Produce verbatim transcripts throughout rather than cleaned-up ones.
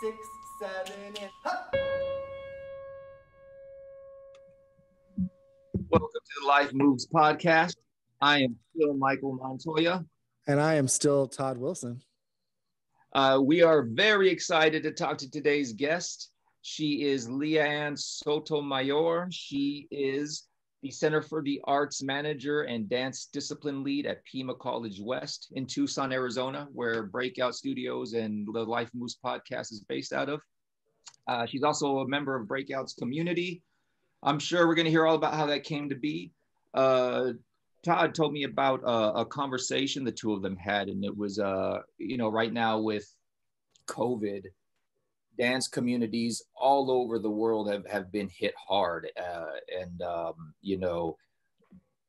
six, seven, and hop. Welcome to the Life Moves podcast. I am still Michael Montoya. And I am still Todd Wilson. Uh, we are very excited to talk to today's guest. She is LeighAnn Sotomayor. She is the Center for the Arts Manager and Dance Discipline Lead at Pima College West in Tucson, Arizona, where Breakout Studios and the Life Moves podcast is based out of. Uh, she's also a member of Breakout's community. I'm sure we're going to hear all about how that came to be. Uh, Todd told me about a, a conversation the two of them had, and it was, uh, you know, right now with COVID, dance communities all over the world have, have been hit hard. Uh, and, um, you know,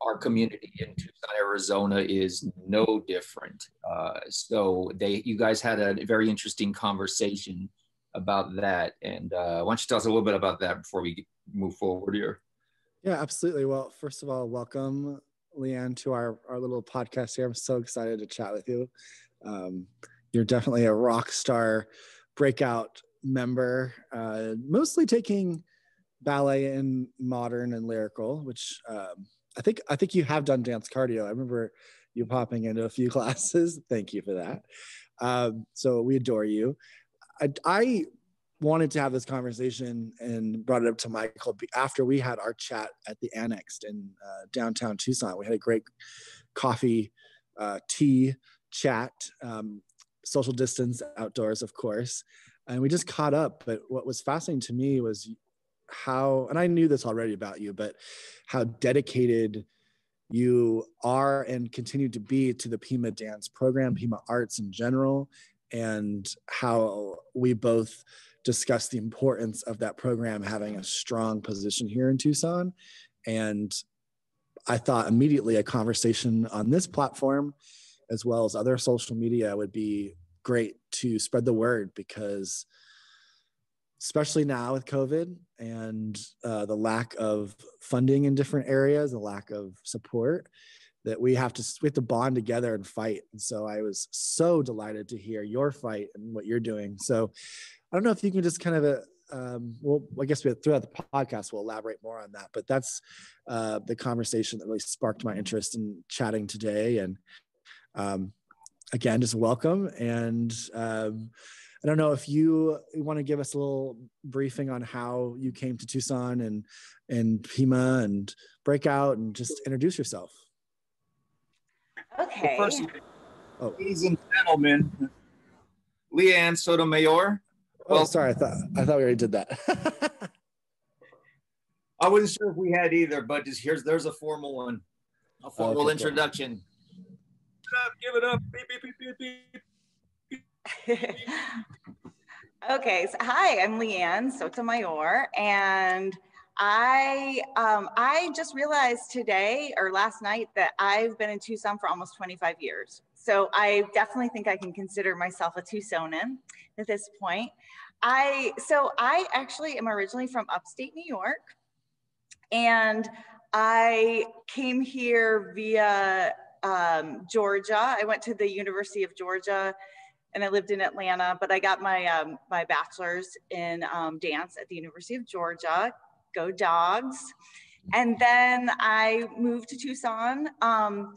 our community in Tucson, Arizona is no different. Uh, so they, you guys had a very interesting conversation about that. And uh, why don't you tell us a little bit about that before we move forward here? Yeah, absolutely. Well, first of all, welcome, LeighAnn, to our, our little podcast here. I'm so excited to chat with you. Um, you're definitely a rock star Breakout member, uh, mostly taking ballet and modern and lyrical, which um, I think I think you have done dance cardio. I remember you popping into a few classes. Thank you for that. Um, so we adore you. I, I wanted to have this conversation and brought it up to Michael after we had our chat at the Annexed in uh, downtown Tucson. We had a great coffee, uh, tea chat, um, social distance outdoors, of course. And we just caught up, but what was fascinating to me was how, and I knew this already about you, but how dedicated you are and continue to be to the Pima dance program, Pima arts in general, and how we both discussed the importance of that program having a strong position here in Tucson. And I thought immediately a conversation on this platform, as well as other social media, would be great to spread the word, because especially now with COVID and uh, the lack of funding in different areas, the lack of support, that we have to we have to bond together and fight. And so I was so delighted to hear your fight and what you're doing. So I don't know if you can just kind of, uh, um, well, I guess we, throughout the podcast, we'll elaborate more on that, but that's uh, the conversation that really sparked my interest in chatting today. And um, again, just welcome. And um, I don't know if you want to give us a little briefing on how you came to Tucson and, and Pima and Breakout, and just introduce yourself. Okay. Well, first, oh. Ladies and gentlemen, LeighAnn Sotomayor. Well, oh, sorry. I thought, I thought we already did that. I wasn't sure if we had either, but just here's, there's a formal one, a formal oh, okay, introduction. Cool. Up, give it up. Beep, beep, beep, beep, beep, beep. Okay, so hi, I'm LeighAnn Sotomayor, and I um, I just realized today or last night that I've been in Tucson for almost twenty-five years. So I definitely think I can consider myself a Tucsonan at this point. I so I actually am originally from upstate New York, and I came here via Um, Georgia. I went to the University of Georgia, and I lived in Atlanta, but I got my um, my bachelor's in um, dance at the University of Georgia. Go Dogs. And then I moved to Tucson, um,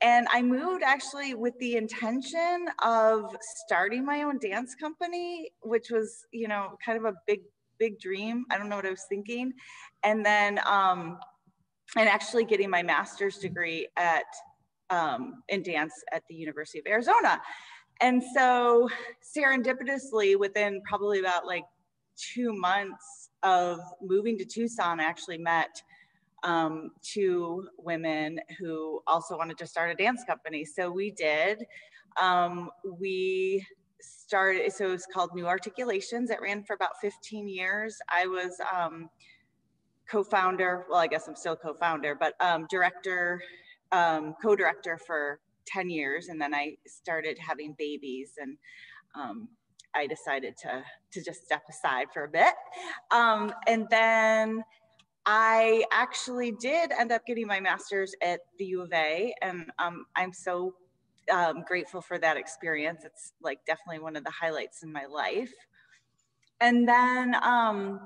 and I moved actually with the intention of starting my own dance company, which was, you know, kind of a big, big dream. I don't know what I was thinking. And then um, and actually getting my master's degree at Um, in dance at the University of Arizona. And so serendipitously, within probably about like two months of moving to Tucson, I actually met um, two women who also wanted to start a dance company. So we did. Um, we started, so it was called New Articulations. It ran for about fifteen years. I was um, co-founder, well, I guess I'm still co-founder, but um, director Um, co-director for ten years, and then I started having babies, and um, I decided to to just step aside for a bit, um, and then I actually did end up getting my master's at the U of A, and um, I'm so um, grateful for that experience. It's like definitely one of the highlights in my life. And then um,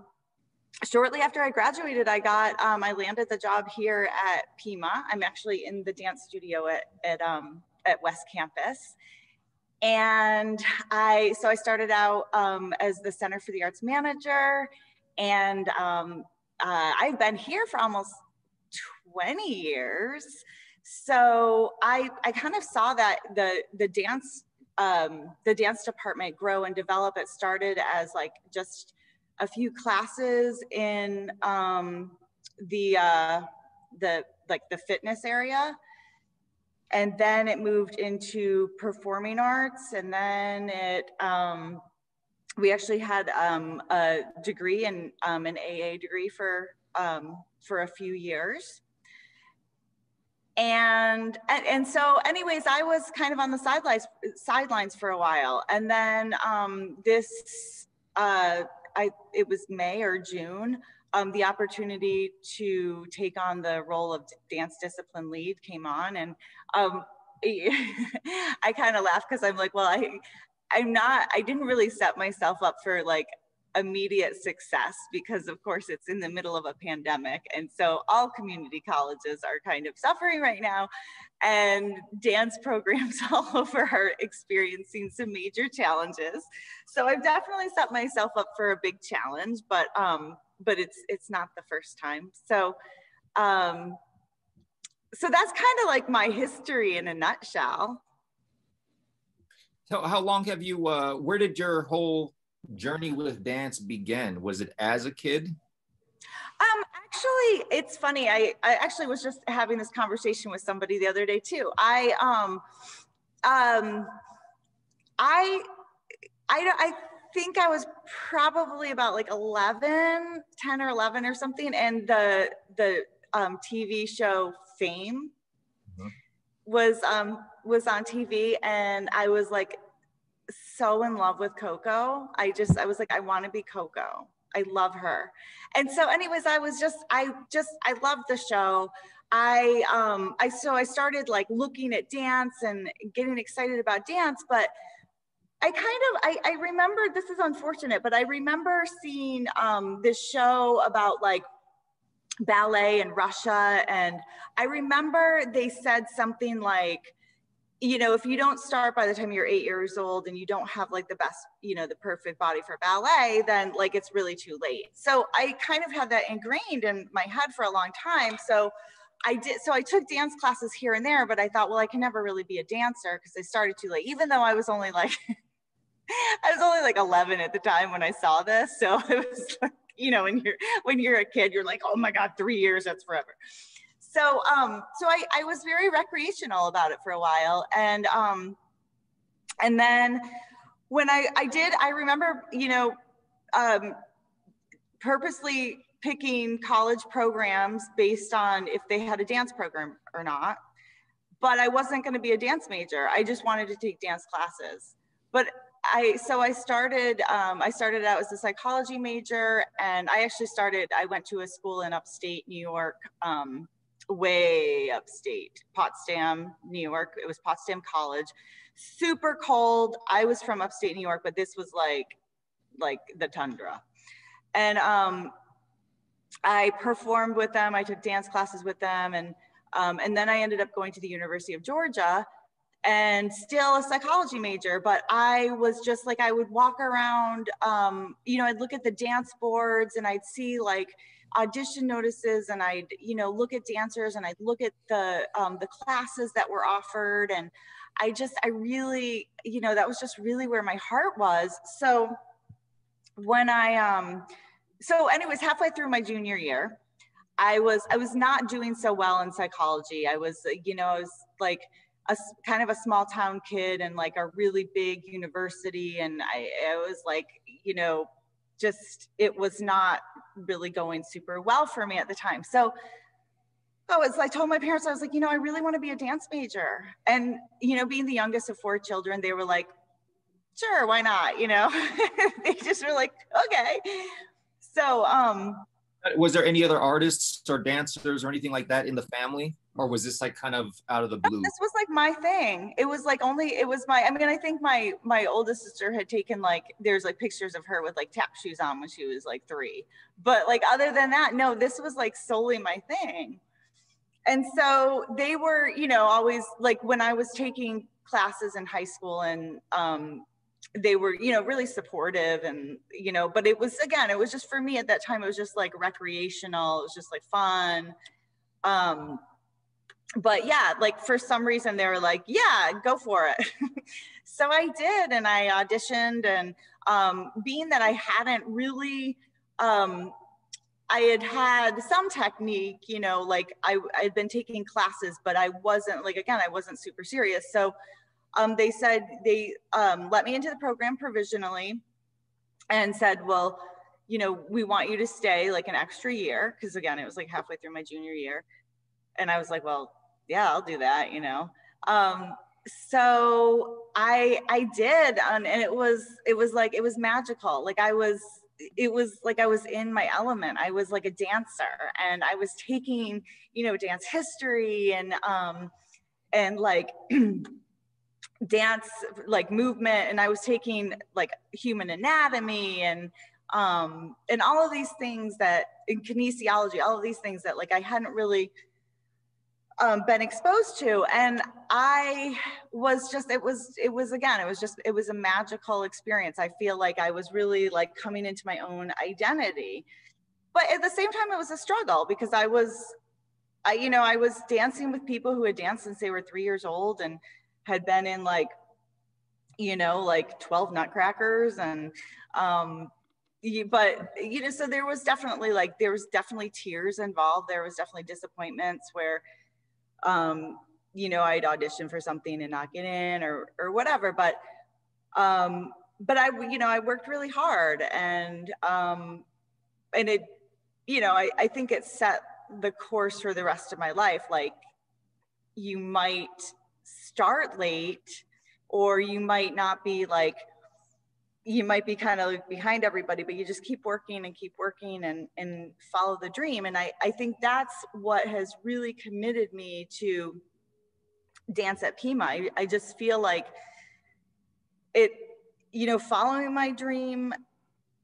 shortly after I graduated, I got, um, I landed the job here at Pima. I'm actually in the dance studio at, at, um, at West Campus. And I, so I started out um, as the Center for the Arts Manager. And um, uh, I've been here for almost twenty years. So I, I kind of saw that the, the dance, um, the dance department grow and develop. It started as like just a few classes in um, the, uh, the, like the fitness area. And then it moved into performing arts. And then it, um, we actually had um, a degree and um, an A A degree for, um, for a few years. And, and and so anyways, I was kind of on the sidelines sidelines for a while. And then um, this, uh, I it was May or June, um, the opportunity to take on the role of dance discipline lead came on. And um, I kind of laugh because I'm like, well, I, I'm not, I didn't really set myself up for like immediate success, because of course it's in the middle of a pandemic, and so all community colleges are kind of suffering right now, and dance programs all over are experiencing some major challenges. So I've definitely set myself up for a big challenge, but um but it's it's not the first time. So um so that's kind of like my history in a nutshell. So how long have you uh where did your whole journey with dance began? Was it as a kid? Um, actually, it's funny. I, I actually was just having this conversation with somebody the other day too. I, um, um, I, I, I think I was probably about like eleven, ten or eleven or something. And the, the, um, T V show Fame mm-hmm. was, um, was on T V, and I was like, so in love with Coco. I just, I was like, I want to be Coco. I love her. And so anyways, I was just, I just, I loved the show. I, um, I, so I started like looking at dance and getting excited about dance, but I kind of, I, I remember, this is unfortunate, but I remember seeing um, this show about like ballet in Russia. And I remember they said something like, you know, if you don't start by the time you're eight years old and you don't have like the best, you know, the perfect body for ballet, then like it's really too late. So I kind of had that ingrained in my head for a long time. So I did, so I took dance classes here and there, but I thought, well, I can never really be a dancer because I started too late, even though I was only like, I was only like eleven at the time when I saw this. So it was like, you know, when you're, when you're a kid, you're like, oh my God, three years, that's forever. So, um, so I, I was very recreational about it for a while. And, um, and then when I, I did, I remember, you know, um, purposely picking college programs based on if they had a dance program or not, but I wasn't going to be a dance major. I just wanted to take dance classes. But I, so I started, um, I started out as a psychology major, and I actually started, I went to a school in upstate New York, um, way upstate, Potsdam, New York. It was Potsdam College, super cold. I was from upstate New York, but this was like, like the tundra. And um, I performed with them. I took dance classes with them. And, um, and then I ended up going to the University of Georgia, and still a psychology major, but I was just like, I would walk around, um, you know, I'd look at the dance boards and I'd see like audition notices, and I'd, you know, look at dancers, and I'd look at the, um, the classes that were offered. And I just, I really, you know, that was just really where my heart was. So when I, um, so anyways, halfway through my junior year, I was, I was not doing so well in psychology. I was, you know, I was like, a kind of a small town kid and like a really big university. And I, I was like, you know, just, it was not really going super well for me at the time. So, oh, it's, I told my parents, I was like, you know, I really want to be a dance major. And, you know, being the youngest of four children, they were like, sure, why not? You know, they just were like, okay. So, um, was there any other artists or dancers or anything like that in the family? Or was this like kind of out of the blue? No, this was like my thing. It was like only, it was my, I mean, I think my, my oldest sister had taken like, there's like pictures of her with like tap shoes on when she was like three. But like, other than that, no, this was like solely my thing. And so they were, you know, always like when I was taking classes in high school and um, they were, you know, really supportive and, you know, but it was, again, it was just for me at that time, it was just like recreational. It was just like fun. Um, But yeah, like for some reason they were like, yeah, go for it. So I did, and I auditioned, and um, being that I hadn't really, um, I had had some technique, you know, like I had been taking classes, but I wasn't like, again, I wasn't super serious. So um, they said, they um, let me into the program provisionally and said, well, you know, we want you to stay like an extra year. Cause again, it was like halfway through my junior year. And I was like, well, yeah, I'll do that, you know. Um, so I I did, um, and it was it was like it was magical. Like I was, it was like I was in my element. I was like a dancer, and I was taking, you know, dance history and um, and like dance like movement, and I was taking like human anatomy and um, and all of these things that in kinesiology, all of these things that like I hadn't really. Um, been exposed to. And I was just, it was, it was, again, it was just, it was a magical experience. I feel like I was really like coming into my own identity, but at the same time, it was a struggle because I was, I, you know, I was dancing with people who had danced since they were three years old and had been in like, you know, like twelve nutcrackers and, um, but, you know, so there was definitely like, there was definitely tears involved. There was definitely disappointments where, Um, you know, I'd audition for something and not get in or, or whatever, but, um, but I, you know, I worked really hard and, um, and it, you know, I, I think it set the course for the rest of my life. Like you might start late or you might not be like, you might be kind of behind everybody, but you just keep working and keep working and, and follow the dream. And I, I think that's what has really committed me to dance at Pima. I, I just feel like it, you know, following my dream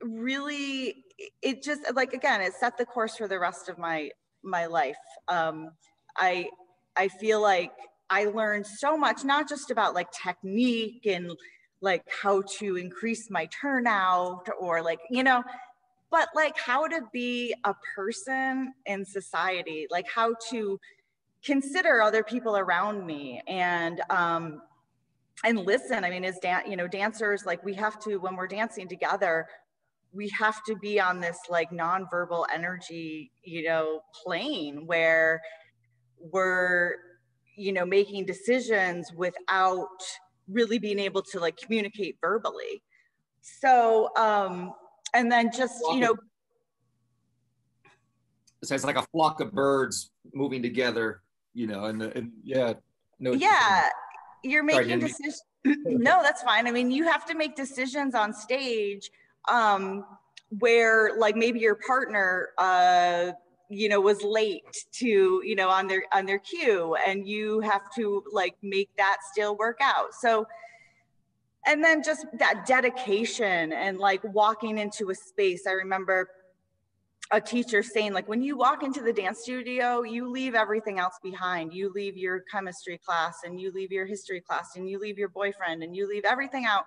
really, it just like, again, it set the course for the rest of my, my life. Um, I, I feel like I learned so much, not just about like technique and like how to increase my turnout or like, you know, but like how to be a person in society, like how to consider other people around me and, um, and listen. I mean, as dan- you know, dancers, like we have to, when we're dancing together, we have to be on this like nonverbal energy, you know, plane where we're, you know, making decisions without really being able to like communicate verbally. So, um, and then just, you know. So it's like a flock of birds moving together, you know, and, and yeah. No, yeah, you're making decisions. No, that's fine. I mean, you have to make decisions on stage um, where like maybe your partner, uh, you know, was late to, you know, on their, on their cue, and you have to like make that still work out. So, and then just that dedication and like walking into a space. I remember a teacher saying like, when you walk into the dance studio, you leave everything else behind. You leave your chemistry class and you leave your history class and you leave your boyfriend and you leave everything out.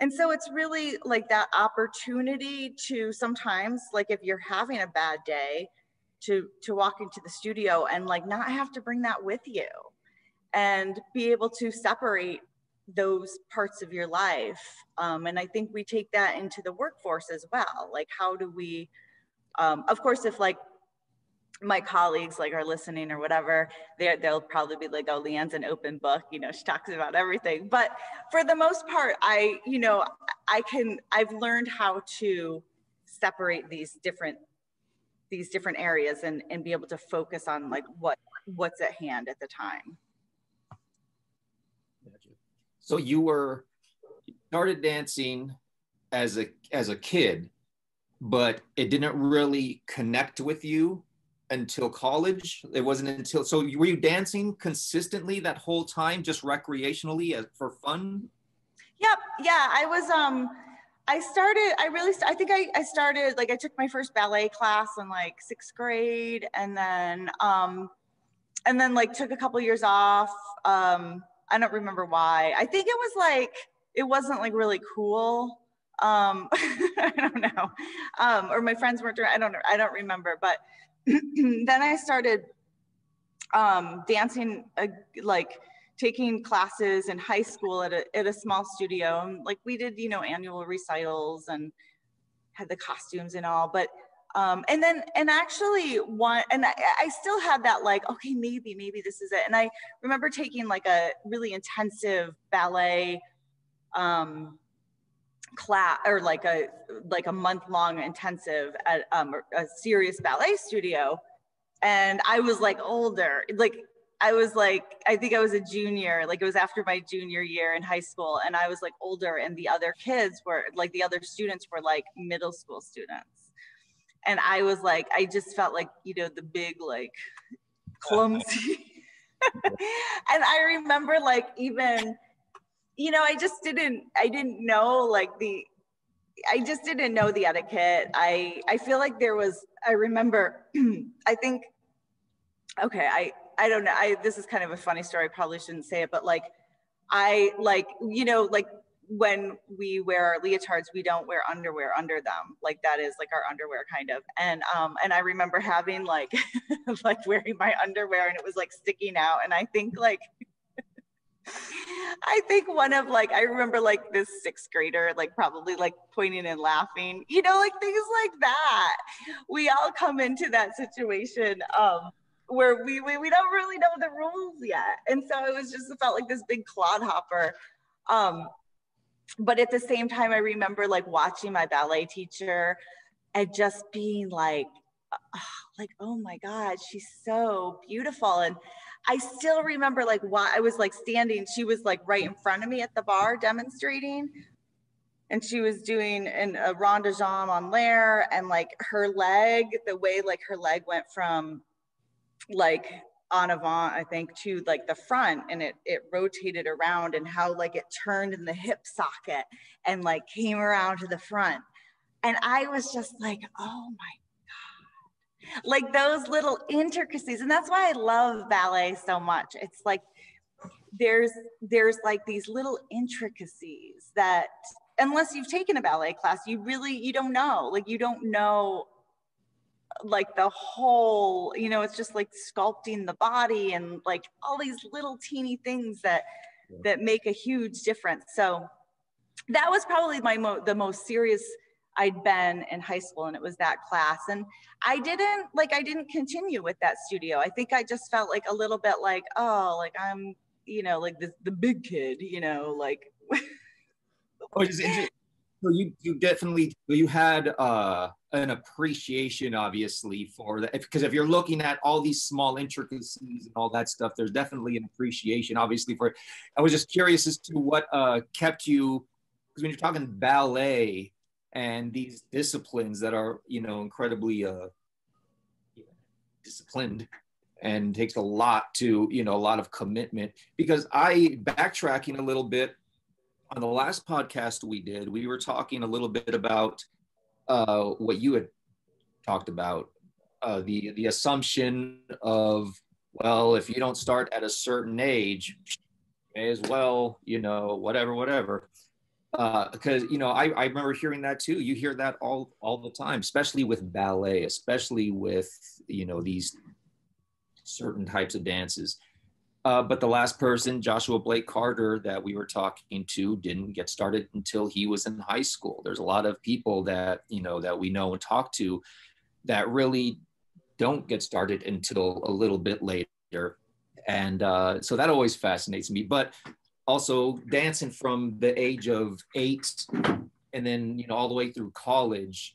And so it's really like that opportunity to sometimes, like if you're having a bad day, to, to walk into the studio and like not have to bring that with you and be able to separate those parts of your life. Um, and I think we take that into the workforce as well. Like how do we, um, of course, if like my colleagues like are listening or whatever, they, they'll probably be like, oh, LeighAnn's an open book, you know, she talks about everything. But for the most part, I, you know, I can, I've learned how to separate these different these different areas and, and be able to focus on like what, what's at hand at the time. So you were, you started dancing as a, as a kid, but it didn't really connect with you until college. It wasn't until, so were you dancing consistently that whole time, just recreationally as, for fun? Yep. Yeah, I was, um, I started, I really, st- I think I, I started, like I took my first ballet class in like sixth grade and then, um, and then like took a couple years off. Um, I don't remember why. I think it was like, it wasn't like really cool. Um, I don't know. Um, or my friends weren't, I don't know. I don't remember, but then I started um, dancing, uh, like taking classes in high school at a, at a small studio. And like we did, you know, annual recitals and had the costumes and all, but, um, and then, and actually one, and I, I still had that like, okay, maybe, maybe this is it. And I remember taking like a really intensive ballet um, class or like a, like a month long intensive at um, a serious ballet studio. And I was like older, like, I was like, I think I was a junior, like it was after my junior year in high school. And I was like older and the other kids were like, the other students were like middle school students. And I was like, I just felt like, you know, the big, like clumsy. And I remember like, even, you know, I just didn't, I didn't know like the, I just didn't know the etiquette. I, I feel like there was, I remember, I think, okay, I, I don't know. I, this is kind of a funny story. I probably shouldn't say it, but like, I like, you know, like when we wear our leotards, we don't wear underwear under them. Like that is like our underwear kind of. And, um, and I remember having like, like wearing my underwear and it was like sticking out. And I think like, I think one of like, I remember like this sixth grader, like probably like pointing and laughing, you know, like things like that. We all come into that situation. Um, where we, we we don't really know the rules yet. And so it was just, it felt like this big clodhopper. Um, but at the same time, I remember like watching my ballet teacher and just being like, oh, like, oh my God, she's so beautiful. And I still remember like why I was like standing, she was like right in front of me at the bar demonstrating. And she was doing an, a rond de jambe on l'air and like her leg, the way like her leg went from like en avant, I think, to like the front, and it it rotated around and how like it turned in the hip socket and like came around to the front. And I was just like, oh my God, like those little intricacies. And that's why I love ballet so much. It's like there's there's like these little intricacies that unless you've taken a ballet class, you really you don't know like you don't know like the whole, you know, it's just like sculpting the body and like all these little teeny things that, yeah. that make a huge difference. So that was probably my, mo- the most serious I'd been in high school. And it was that class. And I didn't like, I didn't continue with that studio. I think I just felt like a little bit like, oh, like I'm, you know, like the, the big kid, you know, like. Oh, just interesting. So you, you definitely, you had uh, an appreciation, obviously, for that. Because if, if you're looking at all these small intricacies and all that stuff, there's definitely an appreciation, obviously, for it. I was just curious as to what uh, kept you, because when you're talking ballet and these disciplines that are, you know, incredibly uh, disciplined and takes a lot to, you know, a lot of commitment. Because I, backtracking a little bit, on the last podcast we did, we were talking a little bit about uh, what you had talked about, uh, the the assumption of, well, if you don't start at a certain age, may as well, you know, whatever, whatever. Uh, because, you know, I, I remember hearing that too. You hear that all, all the time, especially with ballet, especially with, you know, these certain types of dances. Uh, but the last person, Joshua Blake Carter, that we were talking to didn't get started until he was in high school. There's a lot of people that, you know, that we know and talk to that really don't get started until a little bit later. And uh, so that always fascinates me. But also dancing from the age of eight and then, you know, all the way through college.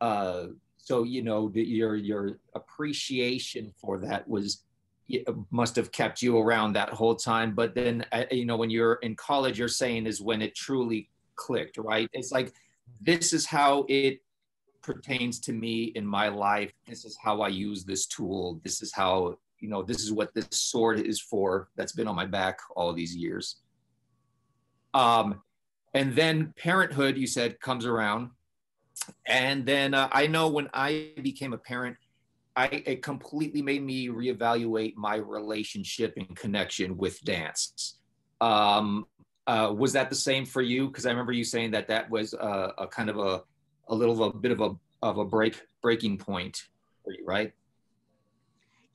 Uh, so, you know, the, your your appreciation for that was it must have kept you around that whole time. But then, you know, when you're in college, you're saying is when it truly clicked, right? It's like, this is how it pertains to me in my life. This is how I use this tool. This is how, you know, this is what this sword is for that's been on my back all these years. Um, and then parenthood, you said, comes around. And then uh, I know when I became a parent, I, it completely made me reevaluate my relationship and connection with dance. Um, uh, was that the same for you? Because I remember you saying that that was a, a kind of a, a little a bit of a of a break breaking point for you, right?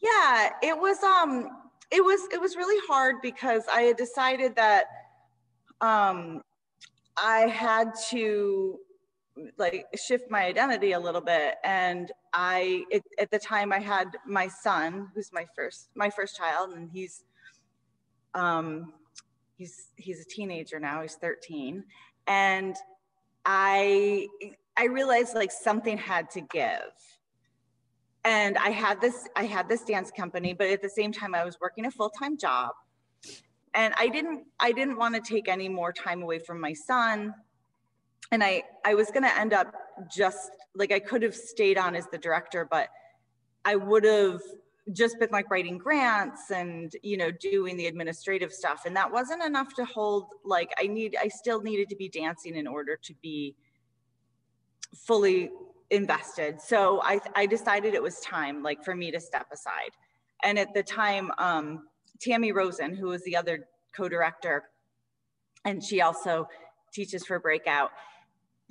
Yeah, it was um, it was it was really hard because I had decided that um, I had to like shift my identity a little bit, and I it, at the time I had my son, who's my first my first child, and he's um he's he's a teenager now, he's thirteen, and I I realized like something had to give. And I had this I had this dance company, but at the same time I was working a full-time job, and I didn't I didn't want to take any more time away from my son. And I, I was going to end up just like, I could have stayed on as the director, but I would have just been like writing grants and, you know, doing the administrative stuff. And that wasn't enough to hold, like, I need, I still needed to be dancing in order to be fully invested. So I, I decided it was time, like, for me to step aside. And at the time, um, Tammy Rosen, who was the other co-director, and she also teaches for Breakout,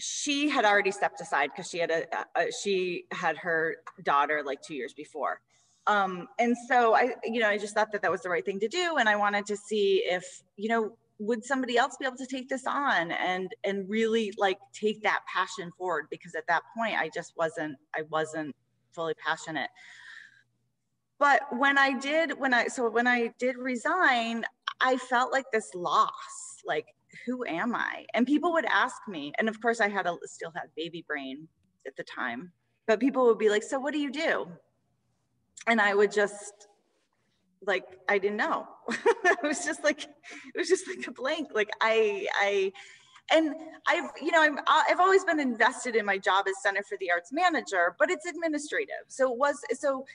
she had already stepped aside because she had a, a she had her daughter like two years before, um, and so I you know I just thought that that was the right thing to do, and I wanted to see if you know would somebody else be able to take this on and and really like take that passion forward, because at that point I just wasn't I wasn't fully passionate. But when I did when I so when I did resign, I felt like this loss, like, who am I? And people would ask me, and of course I had a, still had baby brain at the time, but people would be like, so what do you do? And I would just like, I didn't know. It was just like, it was just like a blank. Like I, I, and I've, you know, I'm, I've always been invested in my job as Center for the Arts Manager, but it's administrative. So it was, so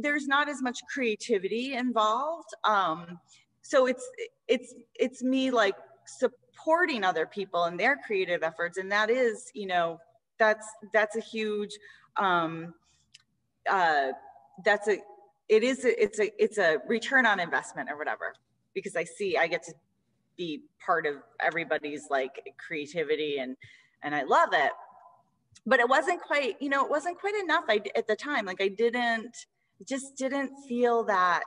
there's not as much creativity involved. Um, so it's, it's, it's me like support supporting other people in their creative efforts, and that is, you know, that's that's a huge, um, uh, that's a, it is, a, it's a, it's a return on investment or whatever, because I see I get to be part of everybody's like creativity, and and I love it, but it wasn't quite, you know, it wasn't quite enough. I at the time, like I didn't, just didn't feel that,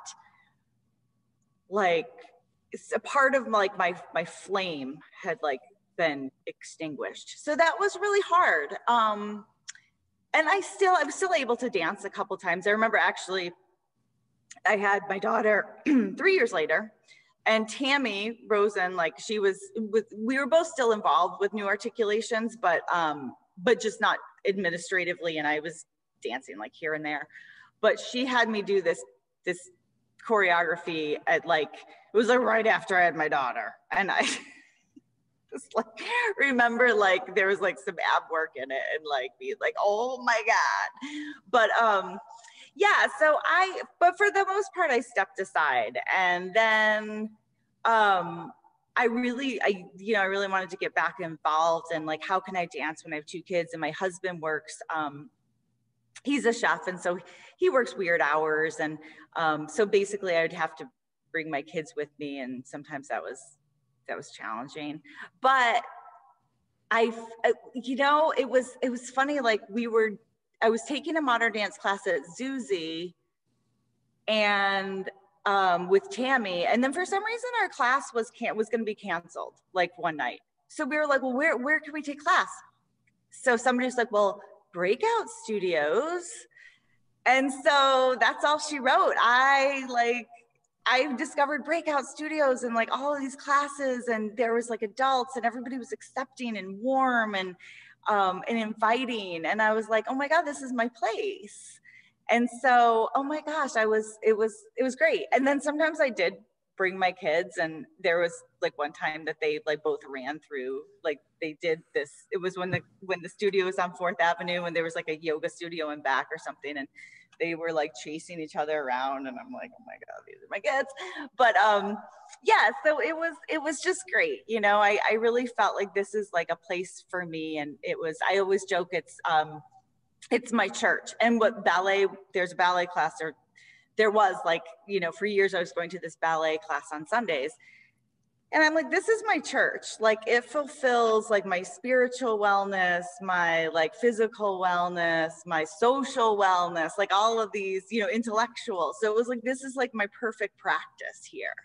like. It's a part of like my my flame had like been extinguished, so that was really hard. Um, and I still I was still able to dance a couple times. I remember actually, I had my daughter three years later, and Tammy Rosen, like she was with, we were both still involved with New Articulations, but um, but just not administratively, and I was dancing like here and there, but she had me do this this choreography at like. It was like right after I had my daughter, and I just like remember like there was like some ab work in it, and like being like, oh my god. But um yeah, so I but for the most part I stepped aside, and then um I really I you know I really wanted to get back involved, and like how can I dance when I have two kids, and my husband works um he's a chef, and so he works weird hours, and um so basically I would have to bring my kids with me, and sometimes that was that was challenging. But I, you know, it was it was funny. Like we were, I was taking a modern dance class at Zuzi, and um, with Tammy, and then for some reason our class was can was going to be canceled like one night. So we were like, well, where where can we take class? So somebody was like, well, Breakout Studios, and so that's all she wrote. I like. I've discovered Breakout Studios and like all of these classes, and there was like adults, and everybody was accepting and warm and um, and inviting, and I was like, oh my god, this is my place. And so, oh my gosh, I was it was it was great. And then sometimes I did bring my kids, and there was like one time that they like both ran through, like they did this, it was when the when the studio was on Fourth Avenue, and there was like a yoga studio in back or something, and they were like chasing each other around, and I'm like, oh my God, these are my kids. But um, yeah, so it was, it was just great. You know, I, I really felt like this is like a place for me. And it was, I always joke, it's, um, it's my church. And what ballet, there's a ballet class, or there was like, you know, for years I was going to this ballet class on Sundays. And I'm like, this is my church. Like it fulfills like my spiritual wellness, my like physical wellness, my social wellness, like all of these, you know, intellectual. So it was like, this is like my perfect practice here.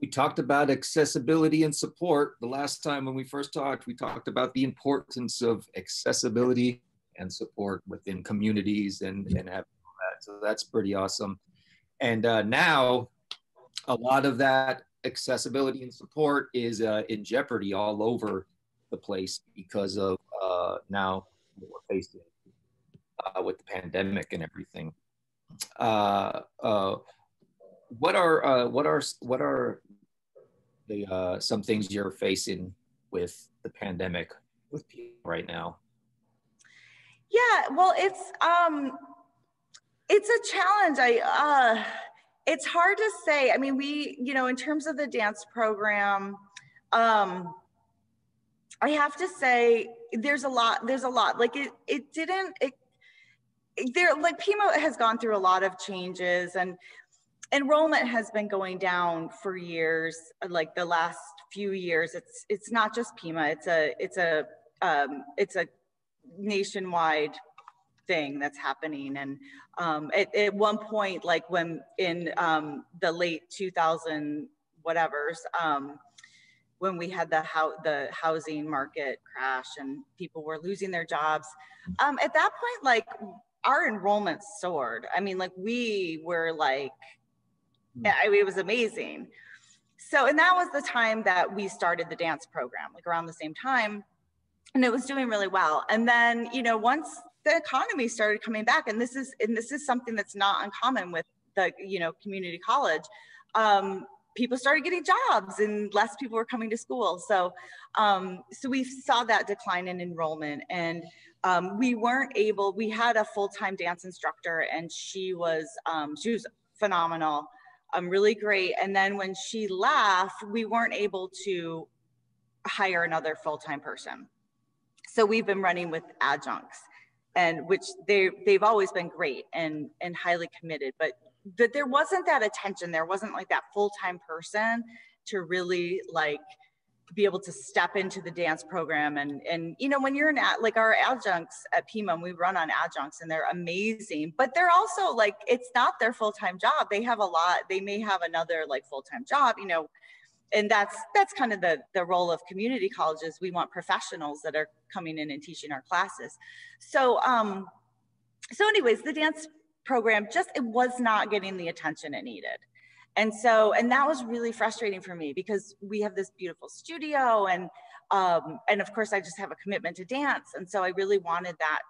We talked about accessibility and support. The last time when we first talked, we talked about the importance of accessibility and support within communities and, and having all that. So that's pretty awesome. And uh, now, a lot of that accessibility and support is uh, in jeopardy all over the place because of uh, now what we're facing uh, with the pandemic and everything. Uh, uh, what are uh, what are what are the uh, some things you're facing with the pandemic with people right now? Yeah, well, it's um, it's a challenge. I. Uh... It's hard to say. I mean, we, you know, in terms of the dance program, um, I have to say there's a lot, there's a lot, like it, it didn't, it, there, like Pima has gone through a lot of changes, and enrollment has been going down for years, like the last few years. It's, it's not just Pima, it's a, it's a, um, it's a nationwide thing that's happening. And um, at, at one point, like when in um, the late two thousand whatevers, um, when we had the how the housing market crash and people were losing their jobs, um, at that point, like our enrollment soared. I mean, like we were like, I mean, it was amazing. So, and that was the time that we started the dance program, like around the same time, and it was doing really well. And then, you know, once the economy started coming back, and this is and this is something that's not uncommon with the you know community college, um, people started getting jobs and less people were coming to school. So um, so we saw that decline in enrollment, and um, we weren't able. We had a full-time dance instructor, and she was um, she was phenomenal, um, really great. And then when she left, we weren't able to hire another full-time person. So we've been running with adjuncts, and which they, they've always been great and, and highly committed, but, but there wasn't that attention. There wasn't like that full-time person to really like be able to step into the dance program. And, and you know, when you're in, like our adjuncts at Pima, we run on adjuncts and they're amazing, but they're also like, it's not their full-time job. They have a lot, they may have another like full-time job, you know, and that's that's kind of the, the role of community colleges. We want professionals that are coming in and teaching our classes. So um, so anyways, the dance program just, it was not getting the attention it needed. And so, and that was really frustrating for me because we have this beautiful studio, and um, and of course I just have a commitment to dance. And so I really wanted that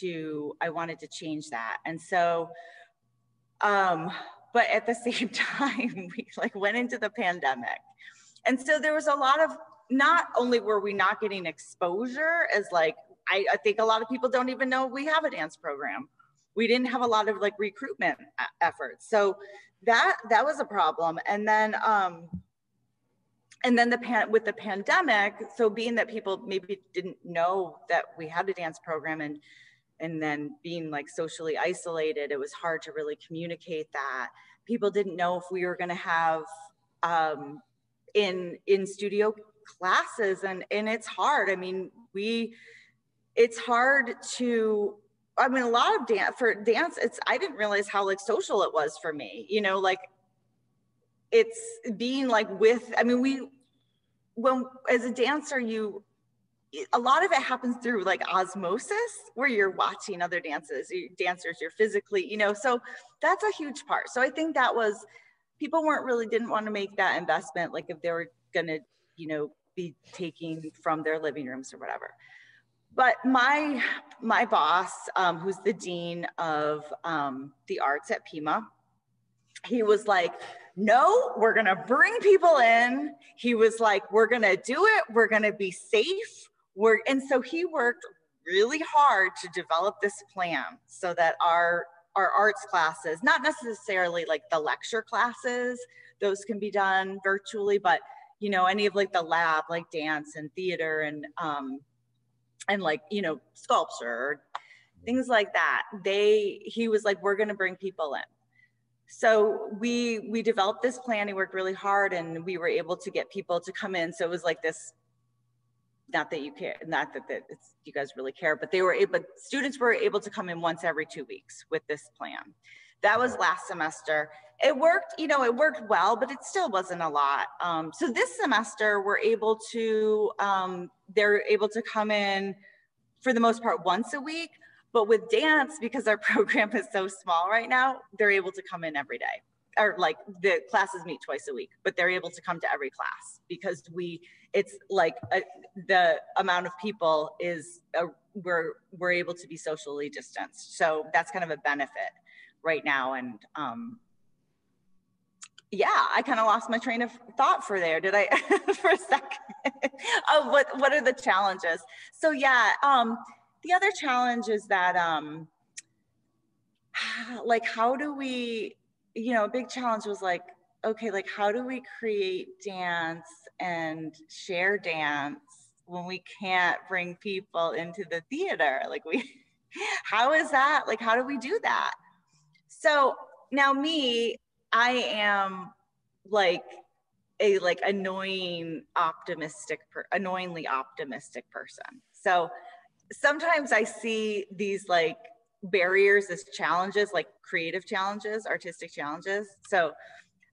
to, I wanted to change that. And so, um, but at the same time, we like went into the pandemic. And so there was a lot of, not only were we not getting exposure as like, I, I think a lot of people don't even know we have a dance program. We didn't have a lot of like recruitment efforts. So that, that was a problem. And then, um, and then the pan with the pandemic, so being that people maybe didn't know that we had a dance program, and and then being like socially isolated, it was hard to really communicate that. People didn't know if we were gonna have um, in, in studio classes, and, and it's hard. I mean, we, it's hard to, I mean, a lot of dance, for dance, it's, I didn't realize how like social it was for me, you know, like it's being like with, I mean, we, when, as a dancer, you, a lot of it happens through like osmosis, where you're watching other dances, dancers, you're physically, you know, so that's a huge part. So I think that was, people weren't really, didn't want to make that investment, like if they were going to, you know, be taking from their living rooms or whatever. But my, my boss, um, who's the dean of um, the arts at Pima, he was like, no, we're going to bring people in. He was like, we're going to do it. We're going to be safe. We're, and so he worked really hard to develop this plan so that our, our arts classes, not necessarily like the lecture classes, those can be done virtually, but you know, any of like the lab, like dance and theater and, um, and like, you know, sculpture, things like that. They, he was like, we're going to bring people in. So we we developed this plan. He worked really hard, and we were able to get people to come in. So it was like this. Not that you care, not that, that it's, you guys really care, but they were able. Students were able to come in once every two weeks with this plan. That was last semester. It worked. You know, it worked well, but it still wasn't a lot. Um, so this semester, we're able to. Um, they're able to come in, for the most part, once a week. But with dance, because our program is so small right now, they're able to come in every day. Or like the classes meet twice a week, but they're able to come to every class because we, it's like a, the amount of people is, a, we're, we're able to be socially distanced. So that's kind of a benefit right now. And um, yeah, I kind of lost my train of thought for there. Did I, for a second? Oh, what, what are the challenges? So yeah. Um, The other challenge is that, um, like, how do we, you know, a big challenge was like, okay, like, how do we create dance and share dance when we can't bring people into the theater? Like, we, how is that? Like, how do we do that? So now me, I am like a, like annoying, optimistic, per, annoyingly optimistic person. So sometimes I see these like barriers as challenges, like creative challenges, artistic challenges. So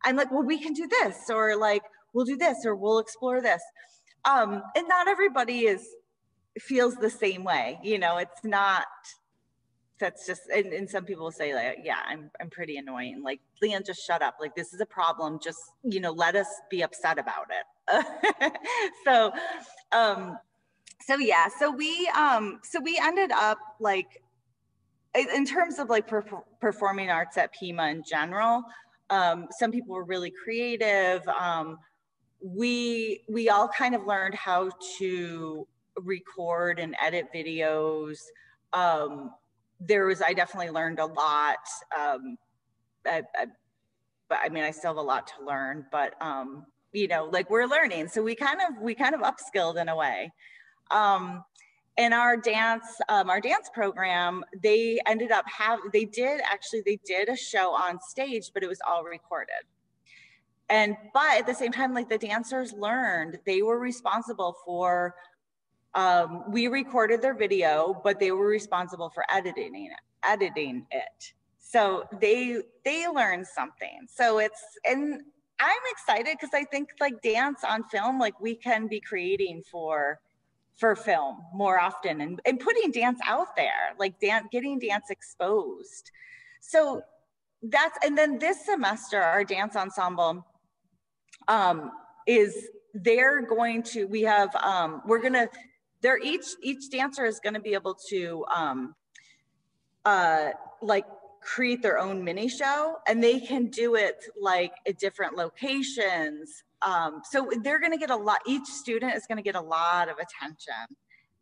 I'm like, well, we can do this, or like, we'll do this, or we'll explore this. Um, and not everybody is, feels the same way. You know, it's not, that's just, and, and some people will say like, yeah, I'm, I'm pretty annoying. Like, LeighAnn, just shut up. Like, this is a problem. Just, you know, let us be upset about it. so, um, So yeah, so we um, so we ended up like, in terms of like per performing arts at Pima in general, um, some people were really creative. Um, we we all kind of learned how to record and edit videos. Um, there was I definitely learned a lot. Um, I, I, but I mean, I still have a lot to learn. But um, you know, like we're learning, so we kind of we kind of upskilled in a way. Um, and our dance, um, our dance program, they ended up have, they did actually, they did a show on stage, but it was all recorded. And, but at the same time, like the dancers learned, they were responsible for, um, we recorded their video, but they were responsible for editing it, editing it. So they, they learned something. So it's, and I'm excited because I think like dance on film, like we can be creating for for film more often and, and putting dance out there, like dance, getting dance exposed. So that's, and then this semester, our dance ensemble um, is, they're going to, we have, um, we're gonna, they're each, each dancer is gonna be able to um, uh, like create their own mini show, and they can do it like at different locations. Um, so they're going to get a lot, each student is going to get a lot of attention,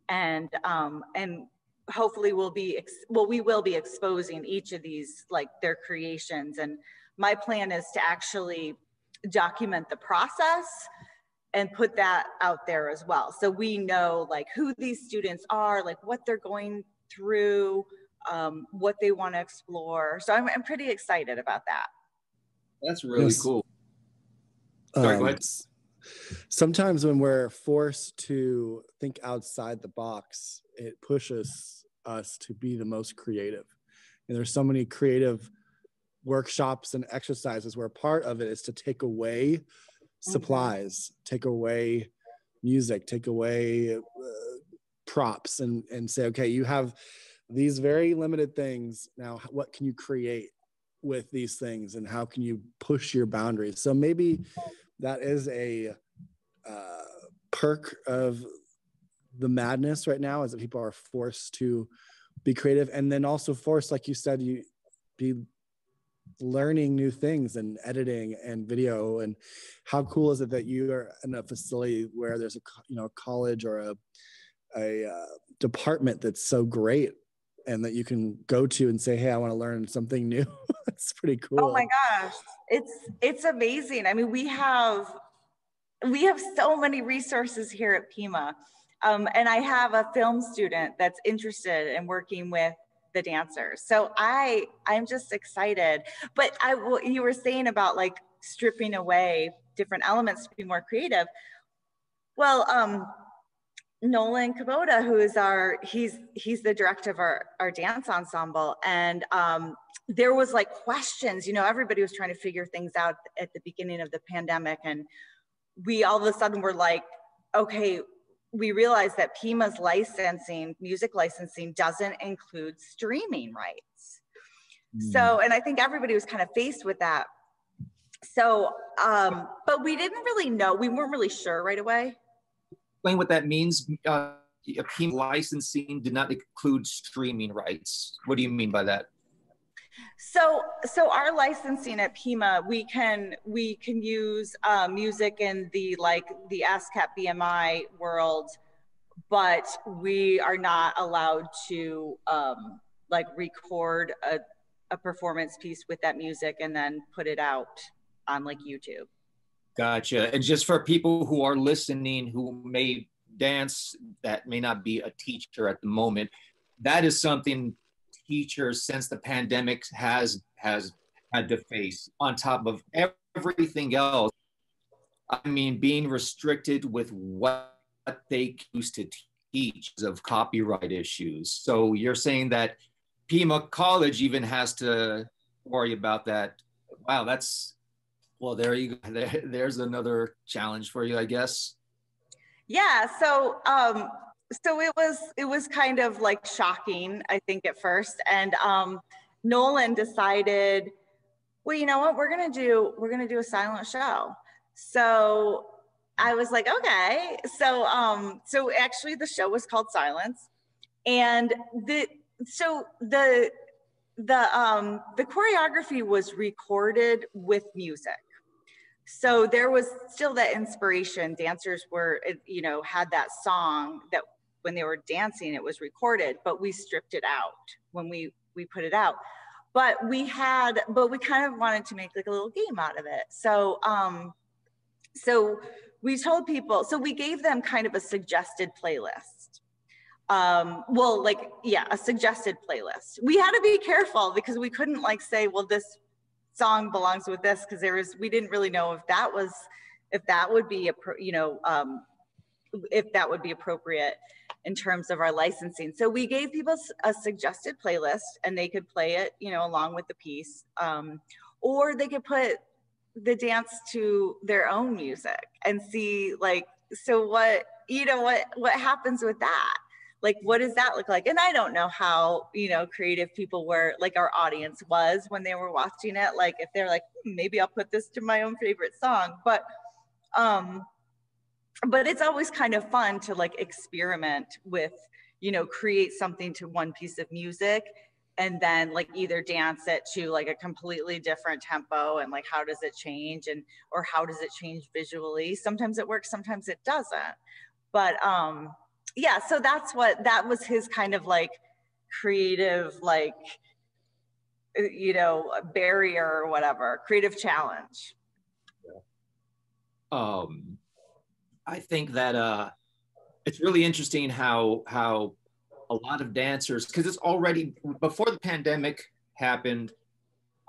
and, um, and hopefully we'll be, ex well, we will be exposing each of these, like their creations. And my plan is to actually document the process and put that out there as well. So we know like who these students are, like what they're going through, um, what they want to explore. So I'm, I'm pretty excited about that. That's really yes. cool. Sorry, go ahead. Um, sometimes when we're forced to think outside the box, it pushes us to be the most creative. And there's so many creative workshops and exercises where part of it is to take away supplies, take away music, take away uh, props, and, and say, okay, you have these very limited things. Now, what can you create with these things, and how can you push your boundaries? So maybe that is a uh, perk of the madness right now, is that people are forced to be creative, and then also forced, like you said, you be learning new things and editing and video. And how cool is it that you are in a facility where there's a, you know, a college or a, a uh, department that's so great and that you can go to and say, hey, I want to learn something new. It's pretty cool. Oh my gosh. It's, it's amazing. I mean, we have, we have so many resources here at Pima. Um, and I have a film student that's interested in working with the dancers. So I, I'm just excited. But I, what you were saying about like stripping away different elements to be more creative. Well, um, Nolan Kubota, who is our, he's, he's the director of our, our dance ensemble. And um, there was like questions, you know, everybody was trying to figure things out at the beginning of the pandemic. And we all of a sudden were like, okay, we realized that Pima's licensing, music licensing doesn't include streaming rights. Mm. So, and I think everybody was kind of faced with that. So, um, but we didn't really know, we weren't really sure right away. Explain what that means. Uh, Pima licensing did not include streaming rights. What do you mean by that? So, so our licensing at Pima, we can we can use uh, music in the like the ASCAP B M I world, but we are not allowed to um, like record a, a performance piece with that music and then put it out on like YouTube. Gotcha. And just for people who are listening, who may dance, that may not be a teacher at the moment, that is something teachers since the pandemic has has had to face on top of everything else. I mean, being restricted with what they choose to teach of copyright issues. So you're saying that Pima College even has to worry about that. Wow, that's, well, there you go. There, there's another challenge for you, I guess. Yeah, so, um, So it was it was kind of like shocking, I think, at first. And um, Nolan decided, well, you know what, we're gonna do we're gonna do a silent show. So I was like, okay. So um, so actually, the show was called Silence, and the so the the um, the choreography was recorded with music. So there was still that inspiration. Dancers were, you know, had that song that when they were dancing, it was recorded, but we stripped it out when we, we put it out. But we had, but we kind of wanted to make like a little game out of it. So, um, so we told people, so we gave them kind of a suggested playlist. Um, well, like, yeah, a suggested playlist. We had to be careful because we couldn't like say, well, this song belongs with this, because there was, we didn't really know if that was, if that would be, a, you know, um, if that would be appropriate in terms of our licensing. So we gave people a suggested playlist and they could play it, you know, along with the piece, um, or they could put the dance to their own music and see like, so what, you know, what, what happens with that? Like, what does that look like? And I don't know how, you know, creative people were, like our audience was when they were watching it. Like if they're like, hmm, maybe I'll put this to my own favorite song, but, um, but it's always kind of fun to like experiment with, you know, create something to one piece of music and then like either dance it to like a completely different tempo and like, how does it change? And, or how does it change visually? Sometimes it works, sometimes it doesn't, but, um, yeah, so that's what, that was his kind of like creative, like, you know, barrier or whatever, creative challenge. Yeah. Um, I think that uh, it's really interesting how, how a lot of dancers, because it's already, before the pandemic happened,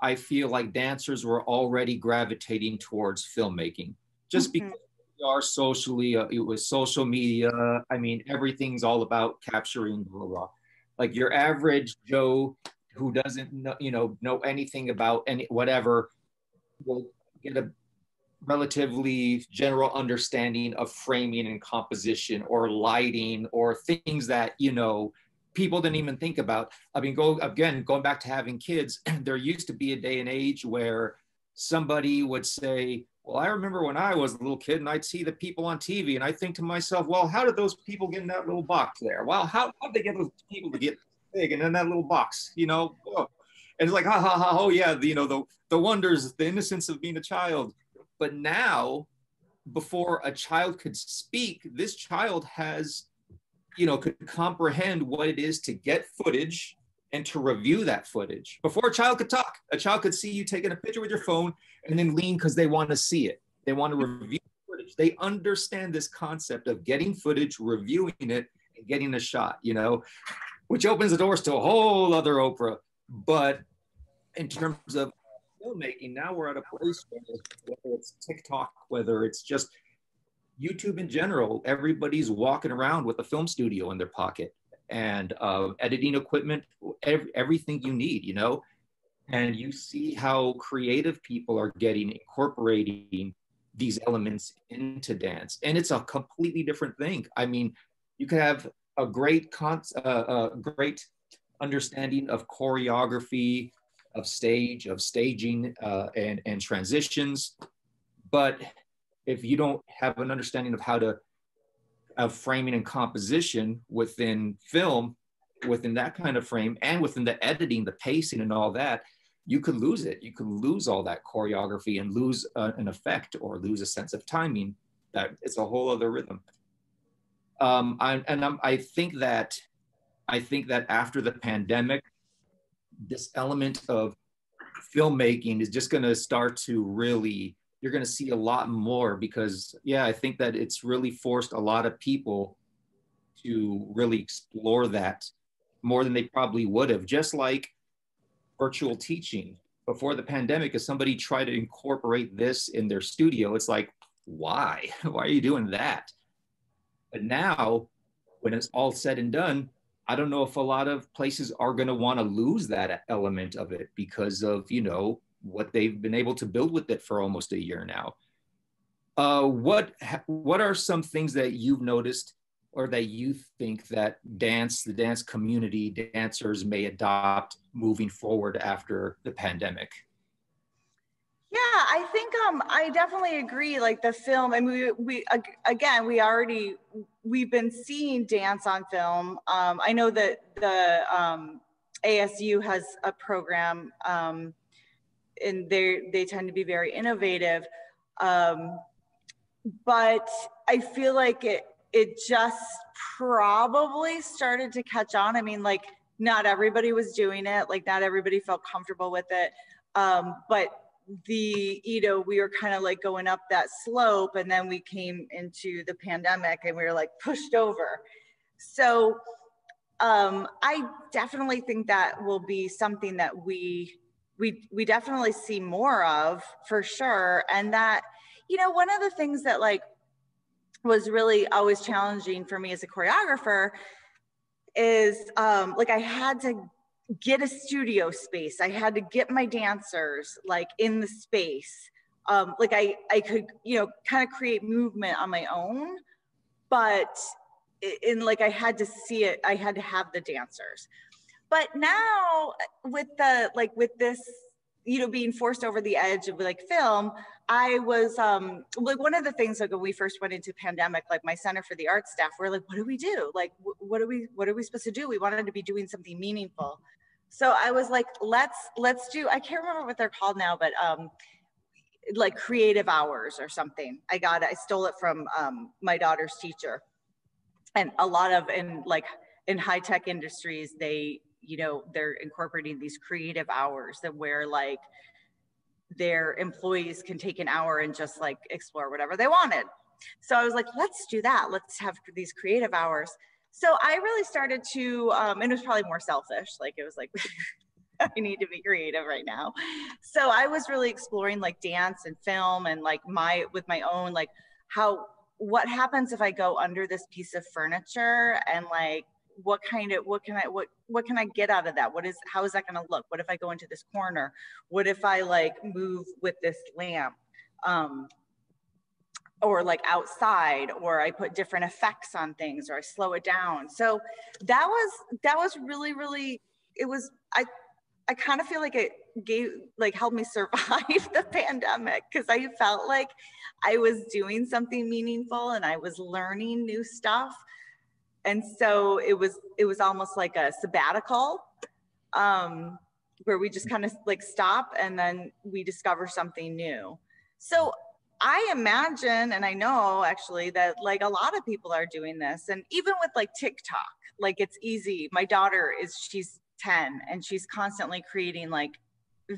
I feel like dancers were already gravitating towards filmmaking, just mm-hmm. because are socially, uh, it was social media. I mean, everything's all about capturing blah, blah. Like your average Joe who doesn't know, you know, know anything about any, whatever, will get a relatively general understanding of framing and composition or lighting or things that, you know, people didn't even think about. I mean, go again, going back to having kids, there used to be a day and age where somebody would say, well, I remember when I was a little kid and I'd see the people on T V and I think to myself, well, how did those people get in that little box there? Well, how, how'd they get those people to get big and in that little box, you know? And it's like, ha, ha, ha, oh yeah, the, you know, the, the wonders, the innocence of being a child. But now, before a child could speak, this child has, you know, could comprehend what it is to get footage and to review that footage. Before a child could talk, a child could see you taking a picture with your phone and then lean because they want to see it. They want to review footage. They understand this concept of getting footage, reviewing it, and getting a shot, you know, which opens the doors to a whole other Oprah. But in terms of filmmaking, now we're at a place where, whether it's TikTok, whether it's just YouTube in general, everybody's walking around with a film studio in their pocket and uh, editing equipment, every, everything you need, you know? And you see how creative people are getting, incorporating these elements into dance. And it's a completely different thing. I mean, you could have a great, con- uh, a great understanding of choreography, of stage, of staging uh, and, and transitions. But if you don't have an understanding of how to, of framing and composition within film, within that kind of frame, and within the editing, the pacing and all that, you could lose it. You could lose all that choreography and lose uh, an effect or lose a sense of timing. That it's a whole other rhythm. Um, I, and I'm, I think that, I think that after the pandemic, this element of filmmaking is just gonna start to really, you're gonna see a lot more because yeah, I think that it's really forced a lot of people to really explore that more than they probably would have. Just like virtual teaching before the pandemic, if somebody tried to incorporate this in their studio, it's like, why? Why are you doing that? But now when it's all said and done, I don't know if a lot of places are going to want to lose that element of it because of, you know, what they've been able to build with it for almost a year now. Uh, what what are some things that you've noticed or that you think that dance, the dance community, dancers may adopt moving forward after the pandemic? Yeah, I think um, I definitely agree. Like the film, and we, we again, we already, we've been seeing dance on film. Um, I know that the um, A S U has a program um, and they they tend to be very innovative. Um, but I feel like it, it just probably started to catch on. I mean, like not everybody was doing it. Like not everybody felt comfortable with it. Um, but the, you know, we were kind of like going up that slope and then we came into the pandemic and we were like pushed over. So um, I definitely think that will be something that we, we, we definitely see more of for sure. And that, you know, one of the things that like was really always challenging for me as a choreographer is um, like I had to get a studio space. I had to get my dancers like in the space. Um, like I, I could, you know, kind of create movement on my own, but in like, I had to see it. I had to have the dancers, but now with the, like with this, you know, being forced over the edge of like film, I was um, like, one of the things like when we first went into pandemic, like my Center for the Arts staff, we're like, what do we do? Like, what are we, what are we supposed to do? We wanted to be doing something meaningful. So I was like, let's, let's do, I can't remember what they're called now, but um, like creative hours or something. I got it, I stole it from um, my daughter's teacher. And a lot of, in like in high tech industries, they, you know, they're incorporating these creative hours that where like their employees can take an hour and just like explore whatever they wanted. So I was like, let's do that. Let's have these creative hours. So I really started to, um, and it was probably more selfish. Like it was like, I need to be creative right now. So I was really exploring like dance and film and like my, with my own, like how, what happens if I go under this piece of furniture and like, what kind of, what can I, what, what can I get out of that? What is, how is that going to look? What if I go into this corner? What if I like move with this lamp? Um, or like outside, or I put different effects on things, or I slow it down. So that was, that was really, really, it was, I, I kind of feel like it gave, like helped me survive the pandemic. Cause I felt like I was doing something meaningful and I was learning new stuff. And so it was, it was almost like a sabbatical, um, where we just kind of like stop and then we discover something new. So I imagine, and I know actually that like a lot of people are doing this, and even with like TikTok, like it's easy. My daughter is, she's ten and she's constantly creating like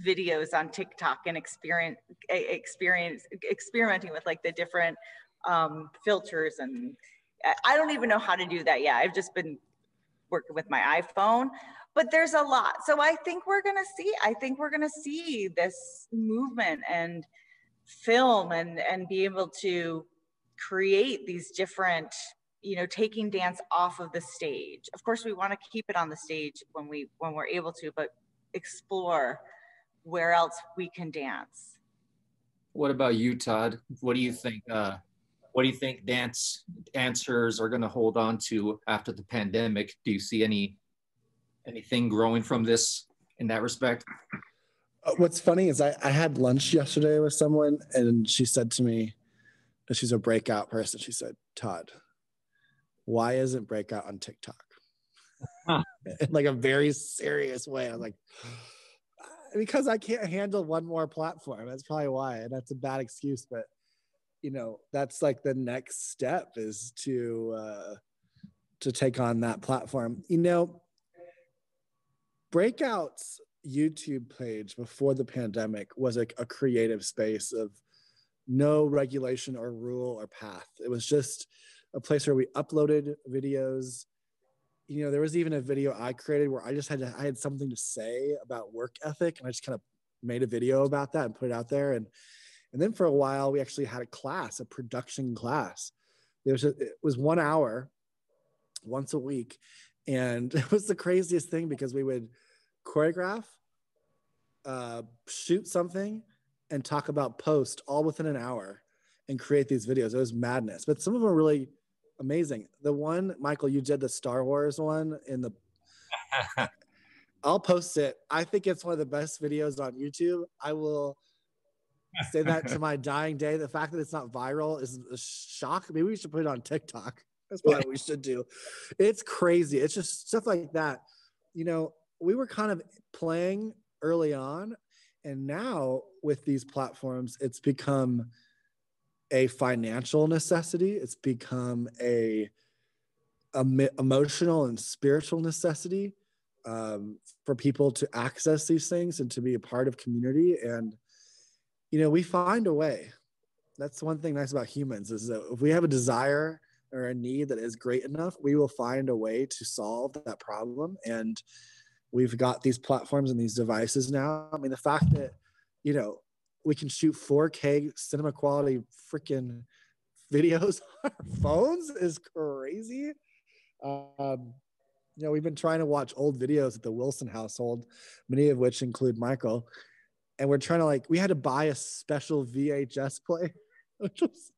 videos on TikTok and experience, experience, experimenting with like the different um, filters. And I don't even know how to do that yet. I've just been working with my iPhone, but there's a lot. So I think we're going to see, I think we're going to see this movement and film and, and be able to create these different, you know, taking dance off of the stage. Of course, we want to keep it on the stage when we, when we're able to, but explore where else we can dance. What about you, Todd? What do you think, uh, what do you think dance dancers are going to hold on to after the pandemic? Do you see any, anything growing from this in that respect? What's funny is I, I had lunch yesterday with someone, and she said to me, she's a breakout person. She said, Todd, why isn't breakout on TikTok? Huh. In like a very serious way. I was like, because I can't handle one more platform. That's probably why. And that's a bad excuse, but you know, that's like the next step is to, uh, to take on that platform. You know, Breakout's YouTube page before the pandemic was a, a creative space of no regulation or rule or path. It was just a place where we uploaded videos. You know, there was even a video I created where I just had to, I had something to say about work ethic, and I just kind of made a video about that and put it out there. And and then for a while, we actually had a class, a production class. There was a, it was one hour, once a week, and it was the craziest thing because we would choreograph, uh, shoot something, and talk about post all within an hour, and create these videos. It was madness, but some of them were really amazing. The one, Michael, you did the Star Wars one in the, I'll post it. I think it's one of the best videos on YouTube. I will say that to my dying day. The fact that it's not viral is a shock. Maybe we should put it on TikTok. That's probably what we should do. It's crazy. It's just stuff like that. You know, we were kind of playing early on, and now with these platforms, it's become a financial necessity. It's become a, a emotional and spiritual necessity um, for people to access these things and to be a part of community. And, you know, we find a way. That's one thing nice about humans, is that if we have a desire or a need that is great enough, we will find a way to solve that problem. And we've got these platforms and these devices now. I mean, the fact that, you know, we can shoot four K cinema quality freaking videos on our phones is crazy. Um, you know, we've been trying to watch old videos at the Wilson household, many of which include Michael. And we're trying to like, we had to buy a special V H S player, which was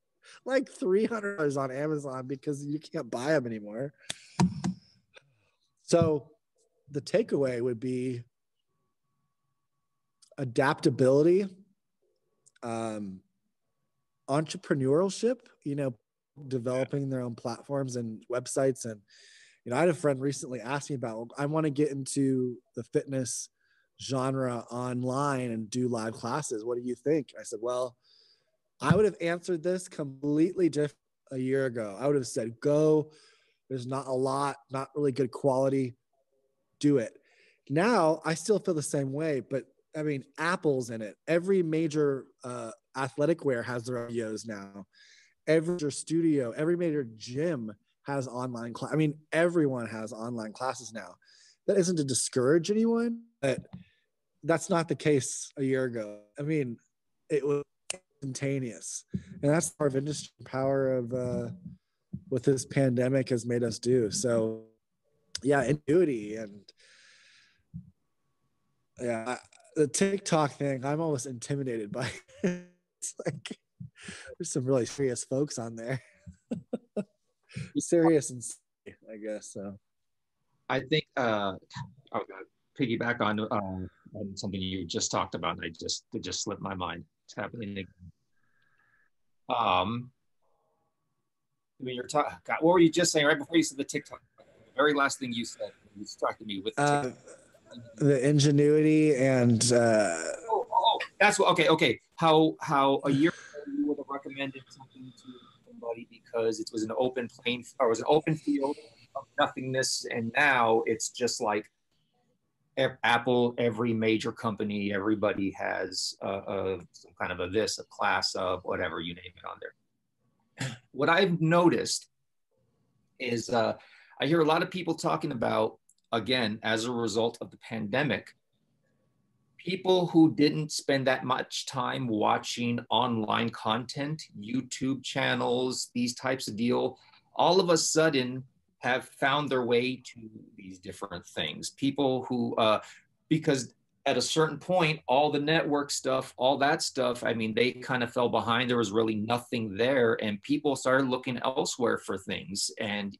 like three hundred dollars on Amazon because you can't buy them anymore. So the takeaway would be adaptability, um, entrepreneurship, you know, developing their own platforms and websites. And, you know, I had a friend recently ask me about, I want to get into the fitness genre online and do live classes. What do you think? I said, well, I would have answered this completely different a year ago. I would have said, go, there's not a lot, not really good quality, do it. Now, I still feel the same way, but I mean, Apple's in it. Every major uh, athletic wear has their own videos now. Every major studio, every major gym has online class. I mean, everyone has online classes now. That isn't to discourage anyone, but that's not the case a year ago. I mean, it was instantaneous. And that's the power of industry, power of uh, what this pandemic has made us do. So yeah, ingenuity and yeah, I, the TikTok thing, I'm almost intimidated by it. It's like there's some really serious folks on there. Serious and silly, I guess so. I think uh, I'll piggyback on, um, on something you just talked about, and I just it just slipped my mind. It's happening again. Um, when you're talking, what were you just saying right before you said the TikTok? The very last thing you said distracted me with. The TikTok. Uh, the ingenuity and uh oh, oh, that's what okay okay how how a year ago you would have recommended something to somebody because it was an open plane or it was an open field of nothingness, and now it's just like Apple, every major company, everybody has a, a, some kind of a this, a class of whatever, you name it on there. What I've noticed is uh, I hear a lot of people talking about, again, as a result of the pandemic, people who didn't spend that much time watching online content, YouTube channels, these types of deal, all of a sudden have found their way to these different things. People who, uh, because at a certain point, all the network stuff, all that stuff, I mean, they kind of fell behind. There was really nothing there, and people started looking elsewhere for things. And,